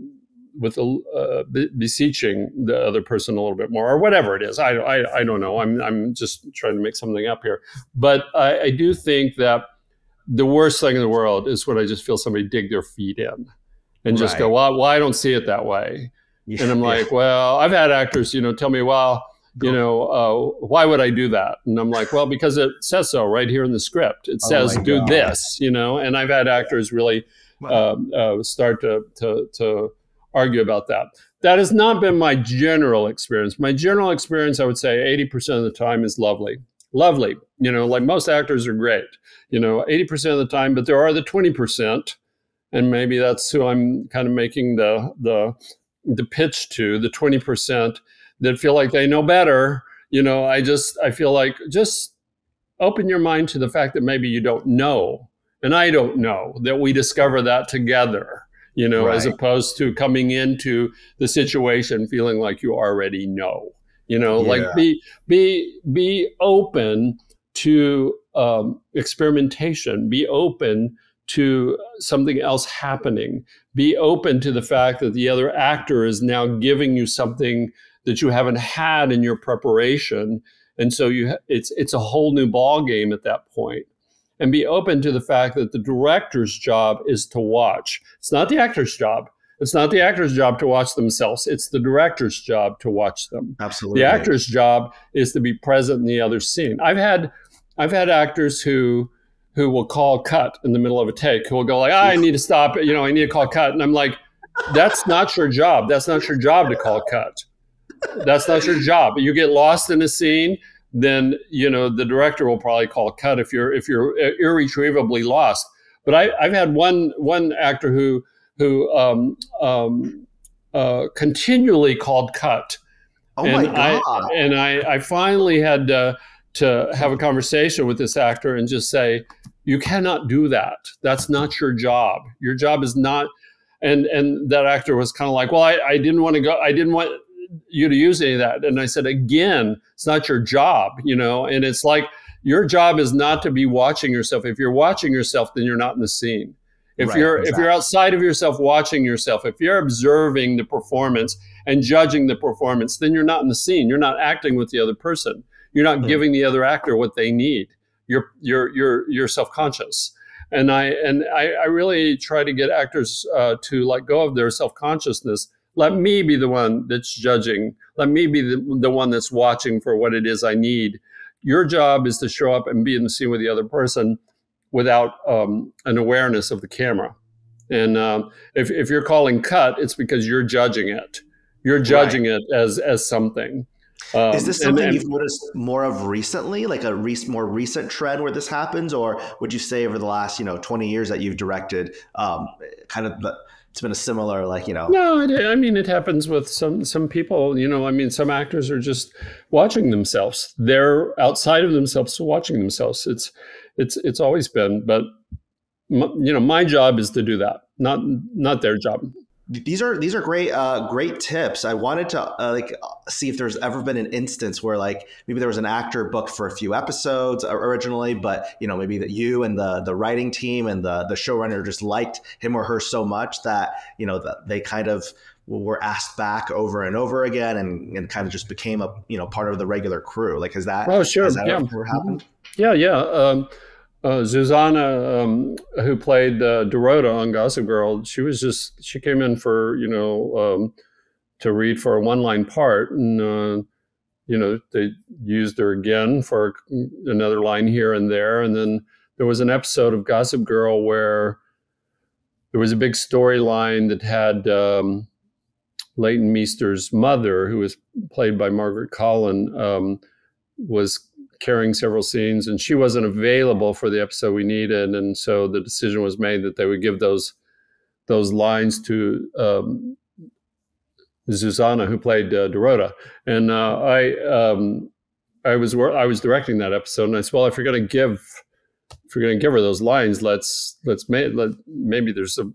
with a, uh, be beseeching the other person a little bit more, or whatever it is. I, I, I don't know. I'm, I'm just trying to make something up here. But I, I do think that the worst thing in the world is when I just feel somebody dig their feet in and just right. go, well, well, I don't see it that way. Yeah. And I'm like, well, I've had actors, you know, tell me, well, you know, uh, why would I do that? And I'm like, well, because it says so right here in the script. It says, oh do God. this, you know, and I've had actors really wow. uh, uh, start to, to, to argue about that. That has not been my general experience. My general experience, I would say eighty percent of the time is lovely. Lovely. You know, like most actors are great, you know, eighty percent of the time, but there are the twenty percent. And maybe that's who I'm kind of making the, the, the pitch to, the twenty percent. That feel like they know better. You know, I just, I feel like just open your mind to the fact that maybe you don't know, and I don't know, that we discover that together, you know, right. as opposed to coming into the situation feeling like you already know, you know, yeah. like be, be, be open to um, experimentation, be open to something else happening, be open to the fact that the other actor is now giving you something that you haven't had in your preparation, and so you it's it's a whole new ball game at that point. And be open to the fact that the director's job is to watch. It's not the actor's job. It's not the actor's job to watch themselves. It's the director's job to watch them. Absolutely. The actor's job is to be present in the other scene. I've had I've had actors who who will call cut in the middle of a take, who will go like, ah, I need to stop, you know, I need to call cut. And I'm like, that's not your job. That's not your job to call cut. That's not your job. You get lost in a scene, then you know the director will probably call a cut if you're if you're irretrievably lost. But I, I've had one one actor who who um, um, uh, continually called cut. Oh and my god! I, and I I finally had to, to have a conversation with this actor and just say, you cannot do that. That's not your job. Your job is not. And and that actor was kind of like, well, I, I didn't want to go. I didn't want. you to use any of that. And I said, again, it's not your job, you know, and it's like your job is not to be watching yourself. If you're watching yourself, then you're not in the scene. If right, you're exactly. if you're outside of yourself watching yourself, if you're observing the performance and judging the performance, then you're not in the scene. You're not acting with the other person. You're not mm-hmm. giving the other actor what they need. You're you're you're you're self-conscious. And I and I, I really try to get actors uh, to let go of their self-consciousness. Let me be the one that's judging. Let me be the, the one that's watching for what it is I need. Your job is to show up and be in the scene with the other person without um, an awareness of the camera. And um, if, if you're calling cut, it's because you're judging it. You're judging right. it as as something. Um, is this something and, and, you've noticed more of recently, like a re more recent trend where this happens? Or would you say over the last, you know, twenty years that you've directed, um, kind of the, it's been a similar, like, you know. No, it, I mean, it happens with some some people, you know, I mean, some actors are just watching themselves. They're outside of themselves, so watching themselves. It's. It's it's always been, but my, you know, my job is to do that, not not their job. These are these are great uh, great tips. I wanted to uh, like see if there's ever been an instance where like maybe there was an actor booked for a few episodes originally, but you know maybe that you and the the writing team and the the showrunner just liked him or her so much that you know that they kind of were asked back over and over again, and, and kind of just became a you know part of the regular crew. Like, has that? Oh, sure. Has that yeah. ever happened? Yeah, yeah. Um, uh, Zuzanna, um, who played uh, Dorota on Gossip Girl, she was just she came in for you know um, to read for a one-line part, and uh, you know they used her again for another line here and there, and then there was an episode of Gossip Girl where there was a big storyline that had. Um, Leighton Meester's mother, who was played by Margaret Collin, um, was carrying several scenes, and she wasn't available for the episode we needed. And so the decision was made that they would give those those lines to um, Zuzanna, who played uh, Dorota. And uh, I um, I was I was directing that episode, and I said, well, if you're going to give if you're going to give her those lines, let's let's make let, maybe there's a.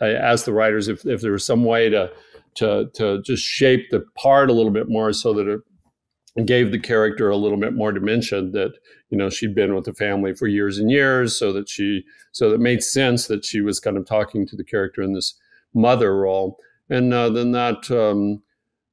I, I asked the writers if if there was some way to. To, to just shape the part a little bit more so that it gave the character a little bit more dimension that, you know, she'd been with the family for years and years so that she, so that it made sense that she was kind of talking to the character in this mother role. And uh, then that um,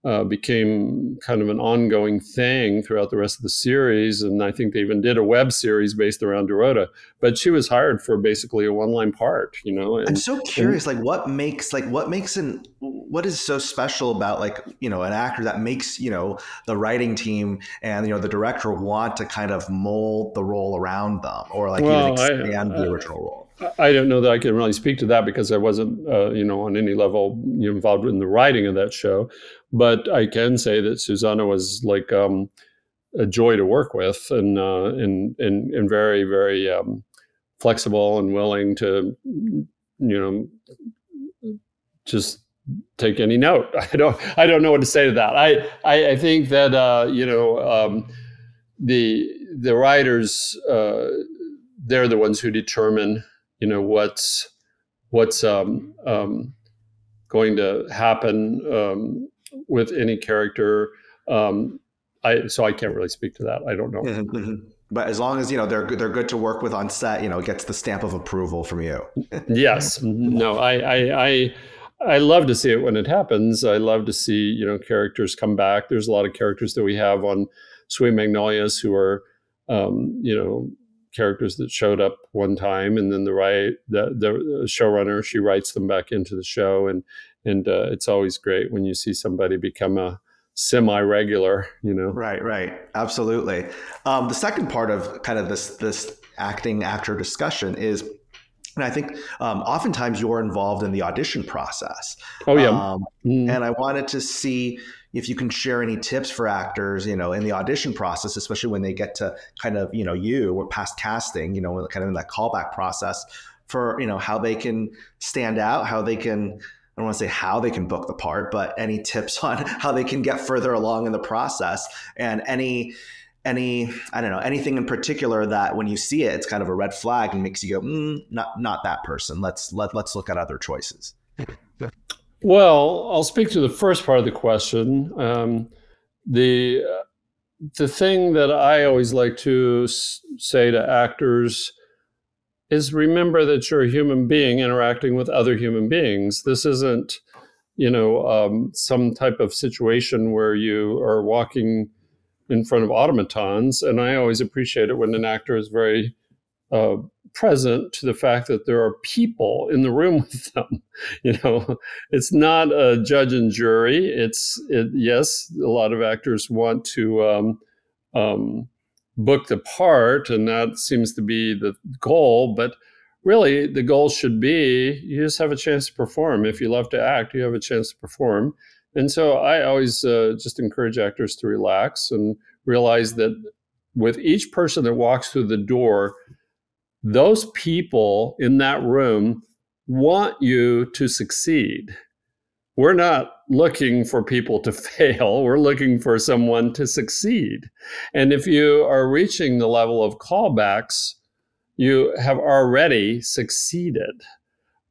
uh, became kind of an ongoing thing throughout the rest of the series. And I think they even did a web series based around Dorota, but she was hired for basically a one-line part, you know. And, I'm so curious, and, like what makes, like what makes an... What is so special about like, you know, an actor that makes, you know, the writing team and, you know, the director want to kind of mold the role around them or like well, even expand I, I, the original role? I don't know that I can really speak to that because I wasn't, uh, you know, on any level involved in the writing of that show. But I can say that Zuzanna was like um, a joy to work with and, uh, and, and, and very, very um, flexible and willing to, you know, just... take any note. I don't, I don't know what to say to that. I, I, I think that, uh, you know, um, the, the writers, uh, they're the ones who determine, you know, what's, what's, um, um, going to happen, um, with any character. Um, I, so I can't really speak to that. I don't know. Mm-hmm, mm-hmm. But as long as, you know, they're good, they're good to work with on set, you know, it gets the stamp of approval from you. Yes. No, I, I, I, I love to see it when it happens. I love to see, you know, characters come back. There's a lot of characters that we have on Sweet Magnolias who are, um, you know, characters that showed up one time and then the right the, the showrunner, she writes them back into the show. And and uh, it's always great when you see somebody become a semi-regular, you know. Right, right. Absolutely. Um, the second part of kind of this this acting actor discussion is, and I think um, oftentimes you're involved in the audition process. Oh, yeah. Um, mm. And I wanted to see if you can share any tips for actors, you know, in the audition process, especially when they get to kind of, you know, you or past casting, you know, kind of in that callback process for, you know, how they can stand out, how they can, I don't want to say how they can book the part, but any tips on how they can get further along in the process and any... Any, I don't know, anything in particular that when you see it, it's kind of a red flag and makes you go, mm, not not that person. Let's let let's look at other choices. Well, I'll speak to the first part of the question. Um, the the thing that I always like to say to actors is remember that you're a human being interacting with other human beings. This isn't, you know, um, some type of situation where you are walking in front of automatons. And I always appreciate it when an actor is very uh, present to the fact that there are people in the room with them. You know, it's not a judge and jury. It's, it, yes, a lot of actors want to um, um, book the part, and that seems to be the goal, but really the goal should be you just have a chance to perform. If you love to act, you have a chance to perform. And so I always uh, just encourage actors to relax and realize that with each person that walks through the door, those people in that room want you to succeed. We're not looking for people to fail. We're looking for someone to succeed. And if you are reaching the level of callbacks, you have already succeeded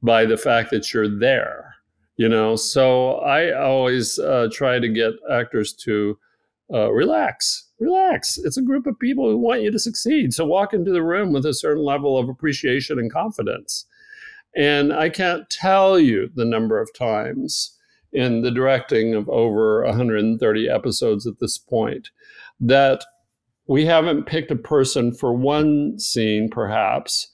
by the fact that you're there. You know, so I always uh, try to get actors to uh, relax, relax. It's a group of people who want you to succeed. So walk into the room with a certain level of appreciation and confidence. And I can't tell you the number of times in the directing of over one hundred thirty episodes at this point that we haven't picked a person for one scene, perhaps,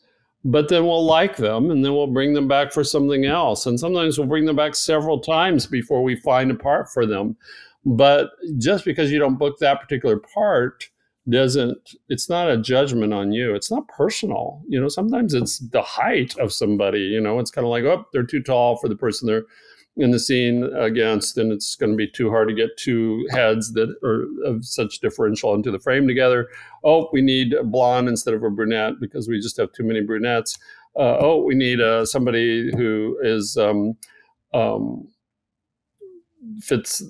but then we'll like them and then we'll bring them back for something else. And sometimes we'll bring them back several times before we find a part for them. But just because you don't book that particular part doesn't, it's not a judgment on you. It's not personal. You know, sometimes it's the height of somebody, you know, it's kind of like, oh, they're too tall for the person they're in the scene against, and it's going to be too hard to get two heads that are of such differential into the frame together. Oh, we need a blonde instead of a brunette because we just have too many brunettes. Uh, oh, we need uh, somebody who is um, um, fits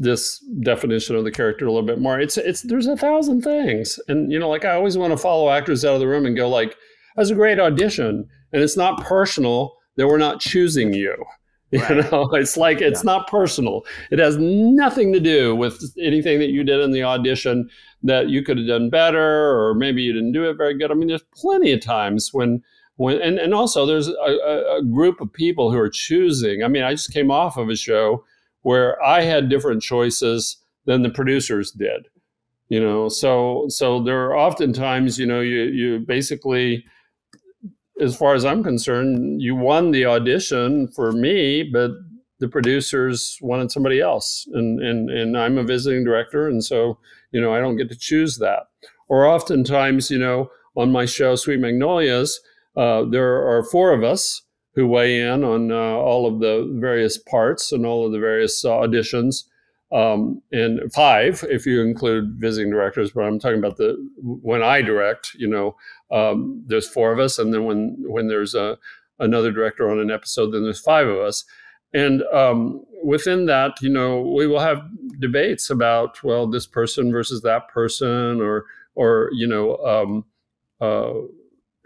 this definition of the character a little bit more. It's it's there's a thousand things, and you know, like I always want to follow actors out of the room and go like, "That was a great audition," and it's not personal that we're not choosing you. You right. know, it's like, it's yeah. not personal. It has nothing to do with anything that you did in the audition that you could have done better, or maybe you didn't do it very good. I mean, there's plenty of times when, when and, and also there's a, a group of people who are choosing. I mean, I just came off of a show where I had different choices than the producers did, you know. So, so there are oftentimes, you know, you, you basically, as far as I'm concerned, you won the audition for me, but the producers wanted somebody else. And, and, and I'm a visiting director, and so, you know, I don't get to choose that. Or oftentimes, you know, on my show, Sweet Magnolias, uh, there are four of us who weigh in on uh, all of the various parts and all of the various uh, auditions. Um, and five, if you include visiting directors, but I'm talking about the, when I direct, you know, um, there's four of us. And then when, when there's a, another director on an episode, then there's five of us. And, um, within that, you know, we will have debates about, well, this person versus that person, or, or, you know, um, uh,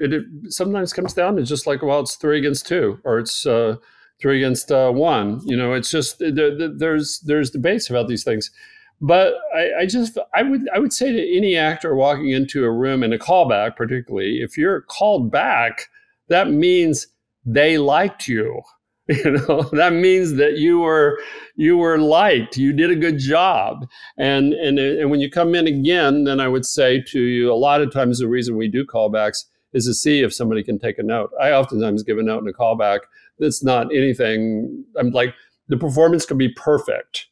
it, it sometimes comes down to just like, well, it's three against two, or it's, uh, three against uh, one, you know, it's just, there, there's, there's debates about these things. But I, I just, I would, I would say to any actor walking into a room in a callback, particularly if you're called back, that means they liked you, you know, that means that you were, you were liked, you did a good job. And, and, and when you come in again, then I would say to you, a lot of times the reason we do callbacks is to see if somebody can take a note. I oftentimes give a note in a callback. It's not anything, I'm like, the performance could be perfect,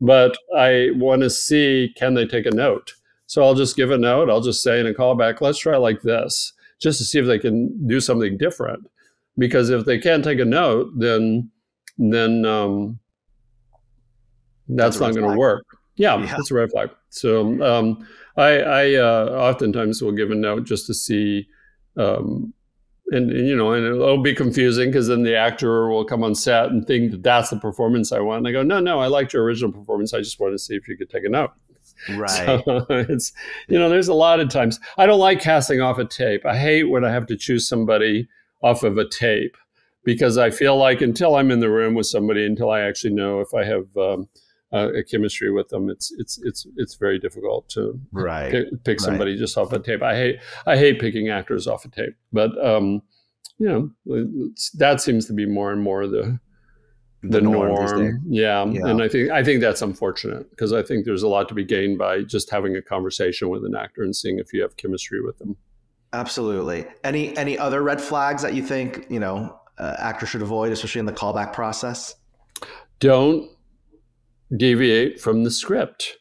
but I want to see, can they take a note? So I'll just give a note. I'll just say in a callback, let's try like this, just to see if they can do something different. Because if they can't take a note, then then um, that's, that's not going to work. Yeah, yeah, that's a red flag. So um, I, I uh, oftentimes will give a note just to see, um, And, and, you know, and it'll be confusing because then the actor will come on set and think that that's the performance I want. And I go, no, no, I liked your original performance. I just wanted to see if you could take a note. Right. So it's, you know, there's a lot of times. I don't like casting off a tape. I hate when I have to choose somebody off of a tape, because I feel like until I'm in the room with somebody, until I actually know if I have um, uh, a chemistry with them, it's it's it's it's very difficult to right. pick, pick somebody right. just off a tape. I hate I hate picking actors off a tape, but um, you know, that seems to be more and more the the, the norm. norm. Yeah. yeah, and I think I think that's unfortunate, because I think there's a lot to be gained by just having a conversation with an actor and seeing if you have chemistry with them. Absolutely. Any any other red flags that you think, you know, uh, actors should avoid, especially in the callback process? Don't deviate from the script.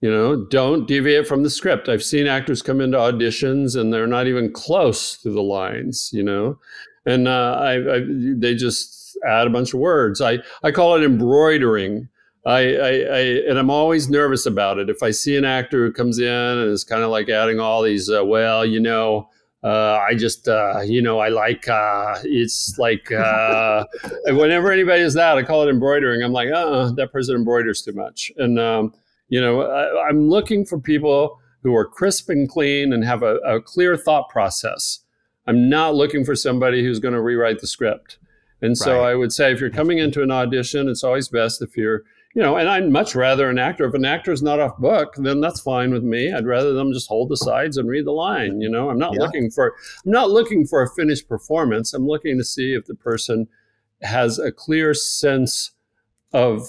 You know, don't deviate from the script. I've seen actors come into auditions and they're not even close to the lines, you know, and uh, I, I, they just add a bunch of words. I, I call it embroidering. I, I, I, and I'm always nervous about it. If I see an actor who comes in and is kind of like adding all these, uh, well, you know, uh, I just, uh, you know, I like, uh, it's like, uh, whenever anybody does that, I call it embroidering. I'm like, uh-uh, that person embroiders too much. And, um, you know, I, I'm looking for people who are crisp and clean and have a, a clear thought process. I'm not looking for somebody who's going to rewrite the script. And so right. I would say if you're coming into an audition, it's always best if you're, you know, and I'd much rather an actor, if an actor is not off book, then that's fine with me. I'd rather them just hold the sides and read the line. You know, I'm not yeah. looking for, I'm not looking for a finished performance. I'm looking to see if the person has a clear sense of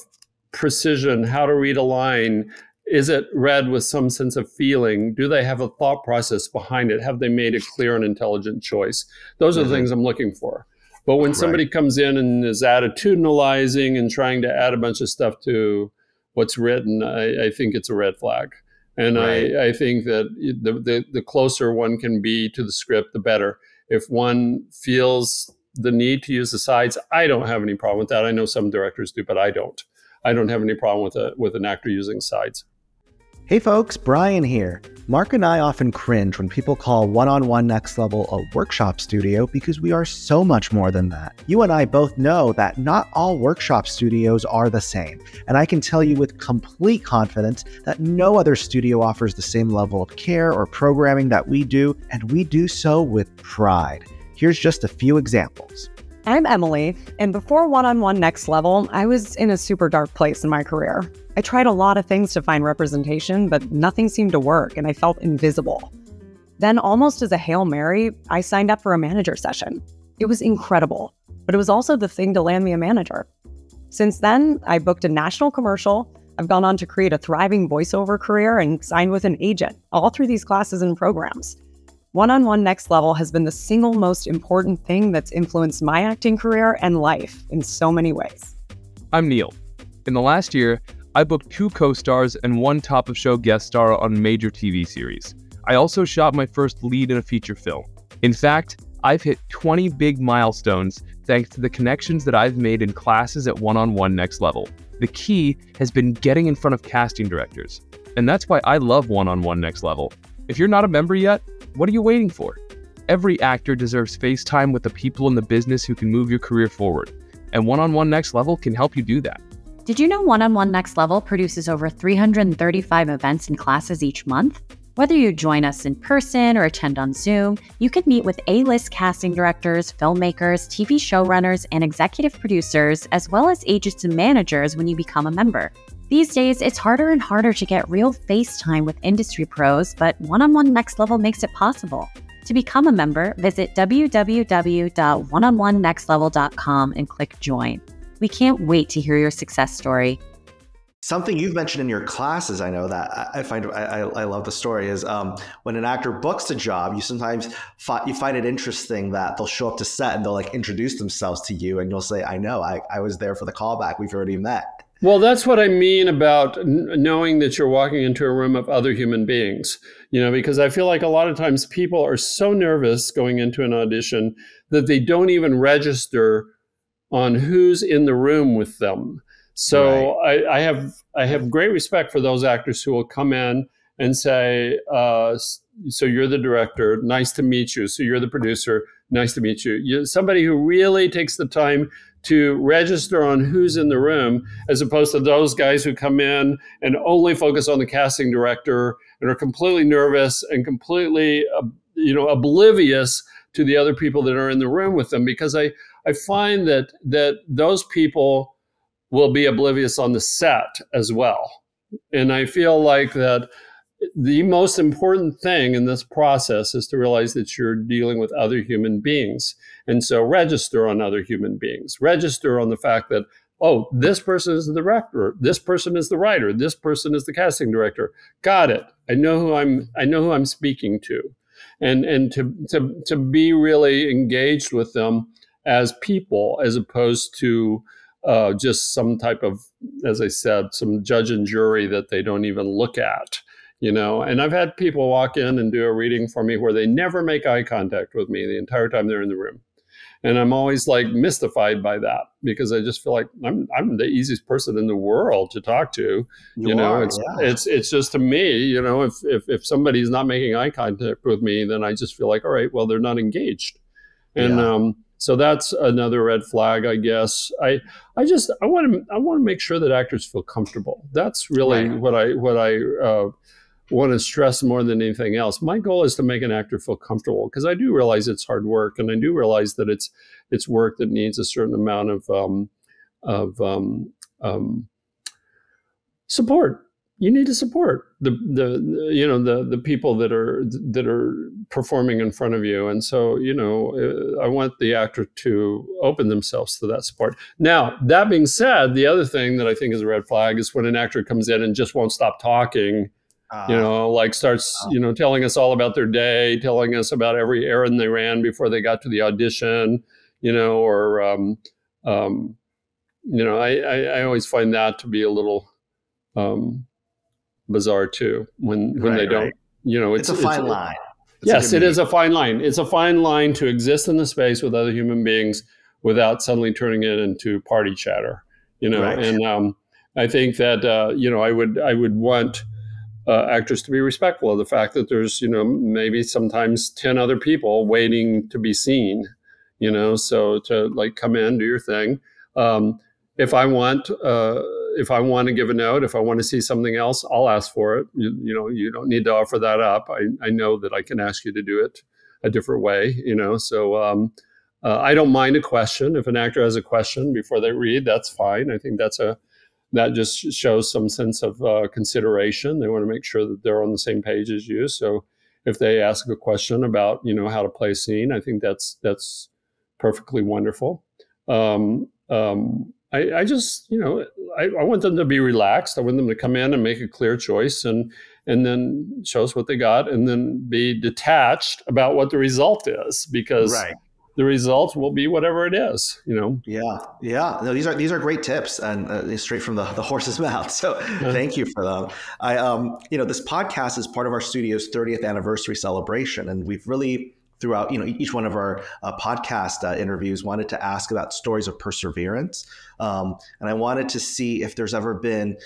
precision, how to read a line. Is it read with some sense of feeling? Do they have a thought process behind it? Have they made a clear and intelligent choice? Those are mm-hmm. the things I'm looking for. But when somebody right. comes in and is attitudinalizing and trying to add a bunch of stuff to what's written, I, I think it's a red flag. And right. I, I think that the, the, the closer one can be to the script, the better. If one feels the need to use the sides, I don't have any problem with that. I know some directors do, but I don't. I don't have any problem with a, with an actor using sides. Hey folks, Brian here. Mark and I often cringe when people call One on One Next Level a workshop studio, because we are so much more than that. You and I both know that not all workshop studios are the same, and I can tell you with complete confidence that no other studio offers the same level of care or programming that we do, and we do so with pride. Here's just a few examples. I'm Emily, and before One on One Next Level, I was in a super dark place in my career. I tried a lot of things to find representation, but nothing seemed to work, and I felt invisible. Then, almost as a Hail Mary, I signed up for a manager session. It was incredible, but it was also the thing to land me a manager. Since then, I booked a national commercial. I've gone on to create a thriving voiceover career and signed with an agent, all through these classes and programs. One on One Next Level has been the single most important thing that's influenced my acting career and life in so many ways. I'm Neil. In the last year, I booked two co-stars and one top of show guest star on major T V series. I also shot my first lead in a feature film. In fact, I've hit twenty big milestones thanks to the connections that I've made in classes at One on One Next Level. The key has been getting in front of casting directors. And that's why I love One on One Next Level. If you're not a member yet, what are you waiting for? Every actor deserves face time with the people in the business who can move your career forward. And One on One Next Level can help you do that. Did you know One on One Next Level produces over three hundred thirty-five events and classes each month? Whether you join us in person or attend on Zoom, you can meet with A-list casting directors, filmmakers, T V showrunners, and executive producers, as well as agents and managers when you become a member. These days, it's harder and harder to get real face time with industry pros, but One on One Next Level makes it possible. To become a member, visit w w w dot one on one next level dot com and click Join. We can't wait to hear your success story. Something you've mentioned in your classes, I know that I find I, I love the story is um, when an actor books a job, you sometimes fi- you find it interesting that they'll show up to set and they'll like introduce themselves to you, and you'll say, "I know, I, I was there for the callback. We've already met." Well, that's what I mean about n- knowing that you're walking into a room of other human beings, you know, because I feel like a lot of times people are so nervous going into an audition that they don't even register on who's in the room with them. So right. I, I have I have great respect for those actors who will come in and say, uh, so you're the director, nice to meet you. So you're the producer, nice to meet you. You're somebody who really takes the time to register on who's in the room, as opposed to those guys who come in and only focus on the casting director and are completely nervous and completely uh, you know, oblivious to the other people that are in the room with them. Because I, I find that that those people will be oblivious on the set as well. And I feel like that the most important thing in this process is to realize that you're dealing with other human beings. And so register on other human beings, register on the fact that, oh, this person is the director, this person is the writer, this person is the casting director. Got it. I know who I'm, I know who I'm speaking to. And, and to, to, to be really engaged with them as people, as opposed to uh, just some type of, as I said, some judge and jury that they don't even look at. You know, and I've had people walk in and do a reading for me where they never make eye contact with me the entire time they're in the room. And I'm always like mystified by that, because I just feel like I'm, I'm the easiest person in the world to talk to. You, you know, are, it's, yeah. it's, it's just to me, you know, if, if, if somebody's not making eye contact with me, then I just feel like, all right, well, they're not engaged. And, yeah. um, so that's another red flag, I guess. I I just I want to I want to make sure that actors feel comfortable. That's really right. what I what I uh, want to stress more than anything else. My goal is to make an actor feel comfortable, because I do realize it's hard work, and I do realize that it's it's work that needs a certain amount of um, of um, um, support. You need to support the, the, you know, the, the people that are, that are performing in front of you. And so, you know, I want the actor to open themselves to that support. Now, that being said, the other thing that I think is a red flag is when an actor comes in and just won't stop talking, uh, you know, like starts, uh, you know, telling us all about their day, telling us about every errand they ran before they got to the audition, you know, or, um, um, you know, I, I, I always find that to be a little, um, bizarre too, when when right, they don't right. you know it's, it's a fine it's, line it's yes it is a fine line it's a fine line to exist in the space with other human beings without suddenly turning it into party chatter, you know right. and um I think that uh you know I would I would want uh, actors to be respectful of the fact that there's you know maybe sometimes ten other people waiting to be seen, you know so to like come in, do your thing. um if I want uh If I want to give a note, if I want to see something else, I'll ask for it. You, you know, you don't need to offer that up. I, I know that I can ask you to do it a different way, you know. So um, uh, I don't mind a question. If an actor has a question before they read, that's fine. I think that's a that just shows some sense of uh, consideration. They want to make sure that they're on the same page as you. So if they ask a question about, you know, how to play a scene, I think that's that's perfectly wonderful. Um, um, I, I just, you know, I, I want them to be relaxed. I want them to come in and make a clear choice, and and then show us what they got, and then be detached about what the result is, because right. the result will be whatever it is, you know. Yeah, yeah. No, these are these are great tips, and uh, straight from the, the horse's mouth. So yeah. Thank you for them. I, um, you know, this podcast is part of our studio's thirtieth anniversary celebration, and we've really. Throughout, you know, each one of our uh, podcast uh, interviews, wanted to ask about stories of perseverance, um, and I wanted to see if there's ever been,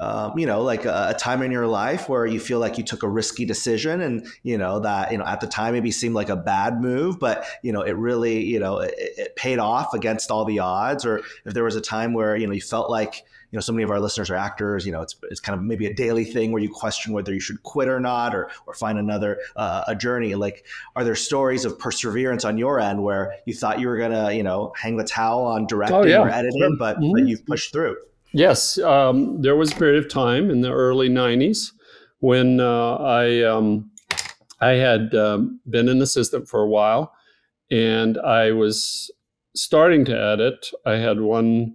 um, you know, like a, a time in your life where you feel like you took a risky decision, and you know that you know at the time maybe seemed like a bad move, but you know it really you know it, it paid off against all the odds, or if there was a time where you know you felt like. You know, so many of our listeners are actors, you know, it's, it's kind of maybe a daily thing where you question whether you should quit or not, or, or find another, uh, a journey. Like, are there stories of perseverance on your end where you thought you were going to, you know, hang the towel on directing oh, yeah. or editing, sure. but, mm-hmm. but you've pushed through? Yes. Um, there was a period of time in the early nineties when, uh, I, um, I had, um, been an assistant for a while, and I was starting to edit. I had one,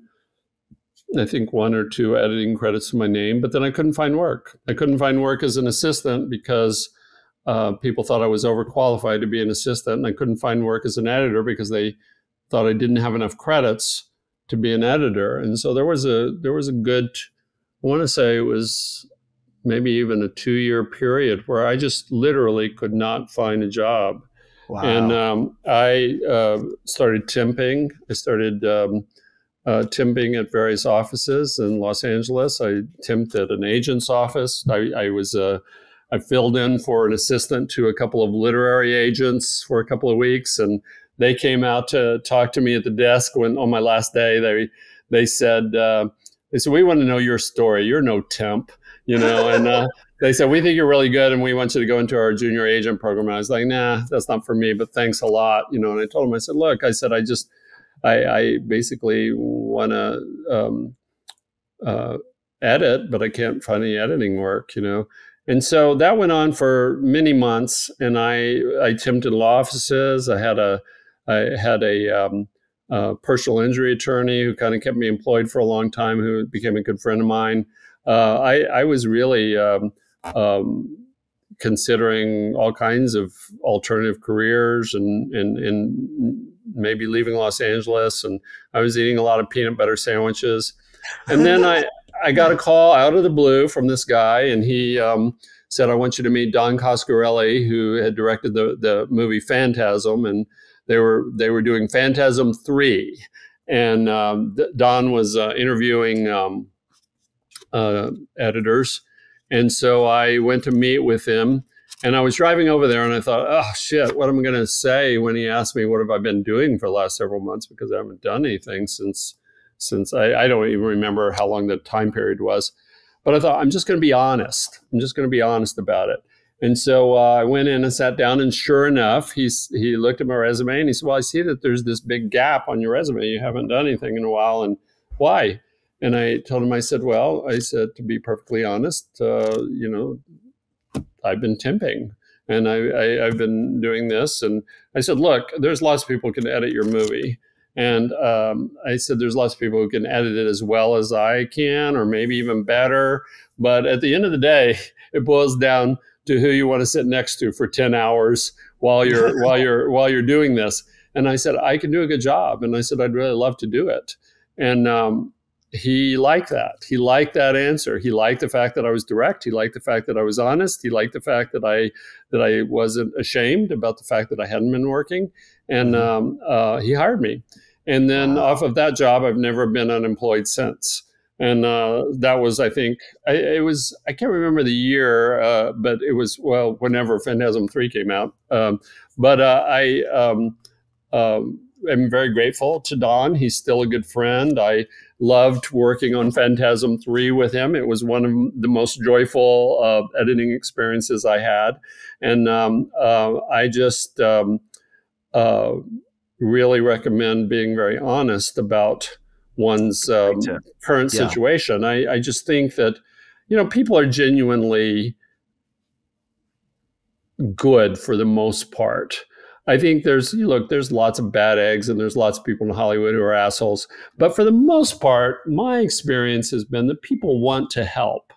I think one or two editing credits to my name, but then I couldn't find work. I couldn't find work as an assistant because uh, people thought I was overqualified to be an assistant, and I couldn't find work as an editor because they thought I didn't have enough credits to be an editor. And so there was a there was a good, I want to say it was maybe even a two-year period where I just literally could not find a job. Wow. And um, I uh, started temping. I started... Um, Uh, temping at various offices in Los Angeles. I temped at an agent's office. I, I was uh, I filled in for an assistant to a couple of literary agents for a couple of weeks, and they came out to talk to me at the desk when on my last day. They they said uh, they said we want to know your story. You're no temp, you know. And uh, they said we think you're really good, and we want you to go into our junior agent program. And I was like, nah, that's not for me. But thanks a lot, you know. And I told them, I said, look, I said I just. I, I basically want to um, uh, edit, but I can't find any editing work, you know. And so that went on for many months, and I, I attempted law offices. I had a, I had a, um, a personal injury attorney who kind of kept me employed for a long time, who became a good friend of mine. Uh, I, I was really um, um, considering all kinds of alternative careers and, and, and maybe leaving Los Angeles. And I was eating a lot of peanut butter sandwiches. And then I... I got a call out of the blue from this guy, and he um, said, I want you to meet Don Coscarelli, who had directed the, the movie Phantasm, and they were they were doing Phantasm three. And um, Don was uh, interviewing um, uh, editors. And so I went to meet with him, and I was driving over there, and I thought, oh, shit, what am I going to say when he asked me what have I been doing for the last several months, because I haven't done anything since... since I, I don't even remember how long the time period was. But I thought, I'm just going to be honest. I'm just going to be honest about it. And so uh, I went in and sat down, and sure enough, he's, he looked at my resume and he said, well, I see that there's this big gap on your resume. You haven't done anything in a while, and why? And I told him, I said, well, I said, to be perfectly honest, uh, you know, I've been temping. And I, I, I've been doing this. And I said, look, there's lots of people who can edit your movie. And um, I said, there's lots of people who can edit it as well as I can, or maybe even better. But at the end of the day, it boils down to who you want to sit next to for ten hours while you're while you're while you're doing this. And I said, I can do a good job. And I said, I'd really love to do it. And um, he liked that. He liked that answer. He liked the fact that I was direct. He liked the fact that I was honest. He liked the fact that I that I wasn't ashamed about the fact that I hadn't been working. And um, uh, he hired me. And then wow. Off of that job, I've never been unemployed since. And uh, that was, I think, I, it was, I can't remember the year, uh, but it was, well, whenever Phantasm three came out. Um, but uh, I um, um, am very grateful to Don. He's still a good friend. I loved working on Phantasm three with him. It was one of the most joyful uh, editing experiences I had. And um, uh, I just... Um, Uh, really recommend being very honest about one's um, current yeah. situation. I, I just think that, you know, people are genuinely good for the most part. I think there's, look, there's lots of bad eggs and there's lots of people in Hollywood who are assholes. But for the most part, my experience has been that people want to help.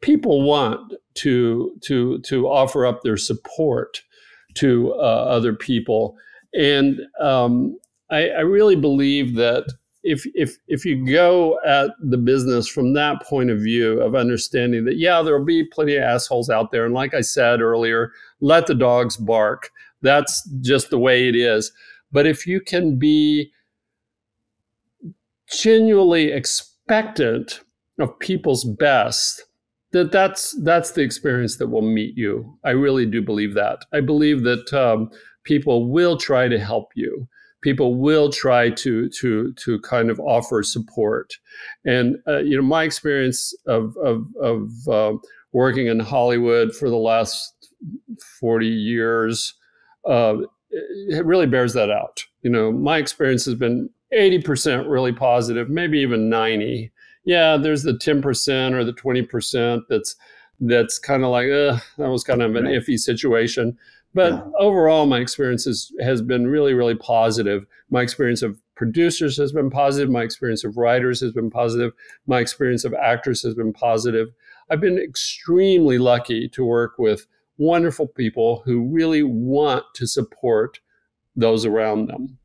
People want to, to, to offer up their support to uh, other people. And um, I, I really believe that if, if, if you go at the business from that point of view of understanding that, yeah, there'll be plenty of assholes out there. And like I said earlier, let the dogs bark. That's just the way it is. But if you can be genuinely expectant of people's best, That that's that's the experience that will meet you. I really do believe that. I believe that um, people will try to help you. People will try to to to kind of offer support. And uh, you know, my experience of of of uh, working in Hollywood for the last forty years uh, it really bears that out. You know, my experience has been eighty percent really positive, maybe even ninety. Yeah, there's the ten percent or the twenty percent that's that's kind of like, uh, that was kind of an right. iffy situation. But yeah. overall, my experience is, has been really, really positive. My experience of producers has been positive. My experience of writers has been positive. My experience of actors has been positive. I've been extremely lucky to work with wonderful people who really want to support those around them.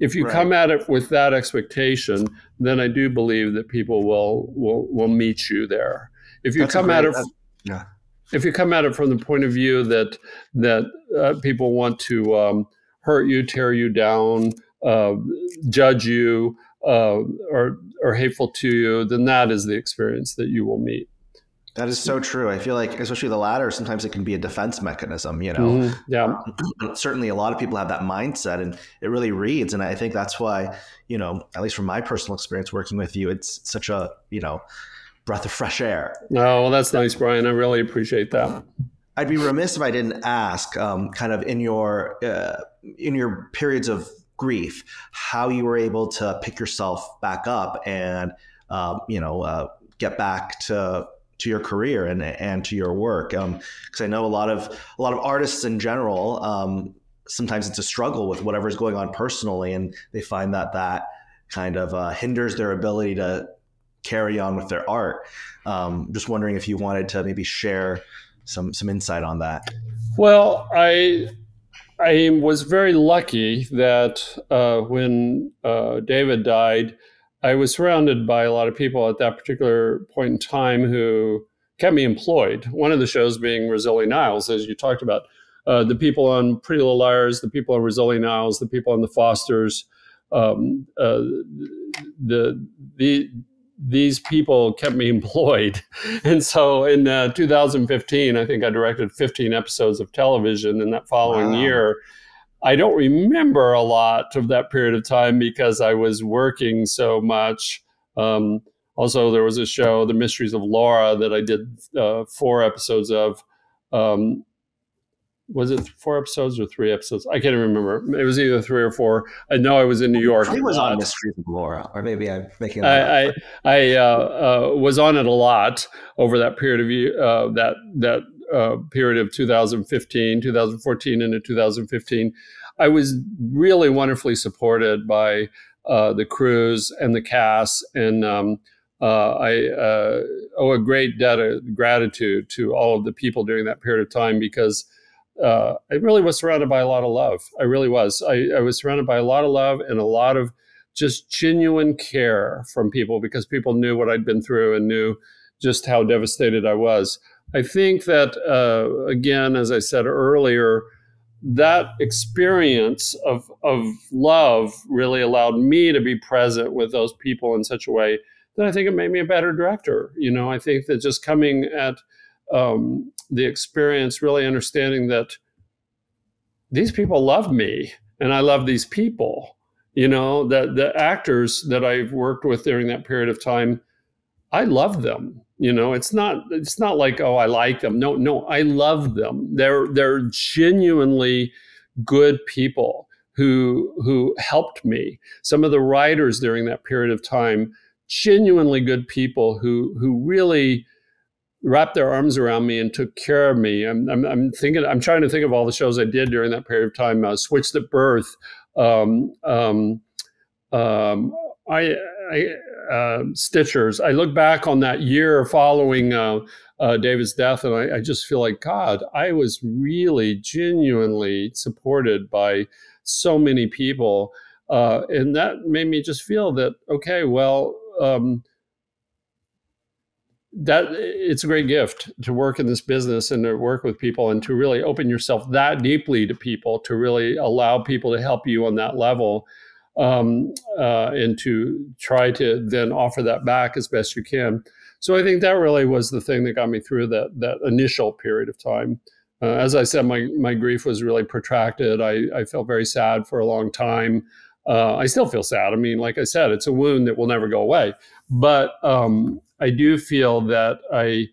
If you right. come at it with that expectation, then I do believe that people will will, will meet you there. If you That's come great, at it, uh, yeah. If you come at it from the point of view that that uh, people want to um, hurt you, tear you down, uh, judge you, uh, or or hateful to you, then that is the experience that you will meet. That is so true. I feel like, especially the latter, sometimes it can be a defense mechanism, you know? Mm-hmm. Yeah. Certainly a lot of people have that mindset and it really reads. And I think that's why, you know, at least from my personal experience working with you, it's such a, you know, breath of fresh air. Oh, well, that's nice, Brian. I really appreciate that. I'd be remiss if I didn't ask um, kind of in your, uh, in your periods of grief, how you were able to pick yourself back up and uh, you know, uh, get back to to your career and and to your work. Um, because I know a lot of a lot of artists in general, um, sometimes it's a struggle with whatever's going on personally, and they find that that kind of uh, hinders their ability to carry on with their art. Um, just wondering if you wanted to maybe share some some insight on that. Well, I I was very lucky that uh, when uh, David died, I was surrounded by a lot of people at that particular point in time who kept me employed. One of the shows being Rizzoli and Isles, as you talked about. Uh, the people on Pretty Little Liars, the people on Rizzoli and Isles, the people on The Fosters, um, uh, the the these people kept me employed. And so in uh, two thousand fifteen, I think I directed fifteen episodes of television in that following wow. year. I don't remember a lot of that period of time because I was working so much. Um, also, there was a show, The Mysteries of Laura, that I did uh, four episodes of. Um, was it four episodes or three episodes? I can't remember. It was either three or four. I know I was in New York. I was on Mysteries of Laura, or maybe I'm making that up. I, I, I uh, uh, was on it a lot over that period of uh, that that uh, period of two thousand fifteen, two thousand fourteen into two thousand fifteen. I was really wonderfully supported by uh, the crews and the cast, and um, uh, I uh, owe a great debt of gratitude to all of the people during that period of time, because Uh, I really was surrounded by a lot of love. I really was. I, I was surrounded by a lot of love and a lot of just genuine care from people, because people knew what I'd been through and knew just how devastated I was. I think that, uh, again, as I said earlier, that experience of, of love really allowed me to be present with those people in such a way that I think it made me a better director. You know, I think that just coming at Um, the experience, really understanding that these people love me and I love these people, you know, that the actors that I've worked with during that period of time, I love them. You know, it's not, it's not like, oh, I like them. No, no, I love them. They're, they're genuinely good people who, who helped me. Some of the writers during that period of time, genuinely good people who, who really wrapped their arms around me and took care of me. I'm, I'm, I'm thinking, I'm trying to think of all the shows I did during that period of time. Uh, Switched at Birth. Um, um, um, I, I uh, Stitchers. I look back on that year following uh, uh, David's death, and I, I just feel like, God, I was really genuinely supported by so many people. Uh, and that made me just feel that, okay, well, um, that it's a great gift to work in this business and to work with people and to really open yourself that deeply to people, to really allow people to help you on that level, um, uh, and to try to then offer that back as best you can. So I think that really was the thing that got me through that, that initial period of time. Uh, as I said, my, my grief was really protracted. I, I felt very sad for a long time. Uh, I still feel sad. I mean, like I said, it's a wound that will never go away. But um, I do feel that I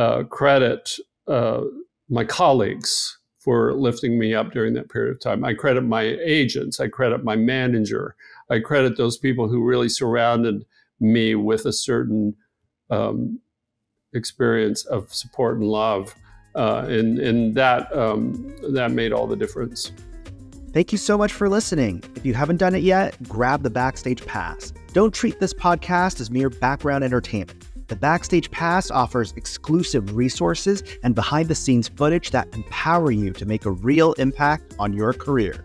uh, credit uh, my colleagues for lifting me up during that period of time. I credit my agents. I credit my manager. I credit those people who really surrounded me with a certain um, experience of support and love. Uh, and and that, um, that made all the difference. Thank you so much for listening. If you haven't done it yet, grab the Backstage Pass. Don't treat this podcast as mere background entertainment. The Backstage Pass offers exclusive resources and behind-the-scenes footage that empower you to make a real impact on your career.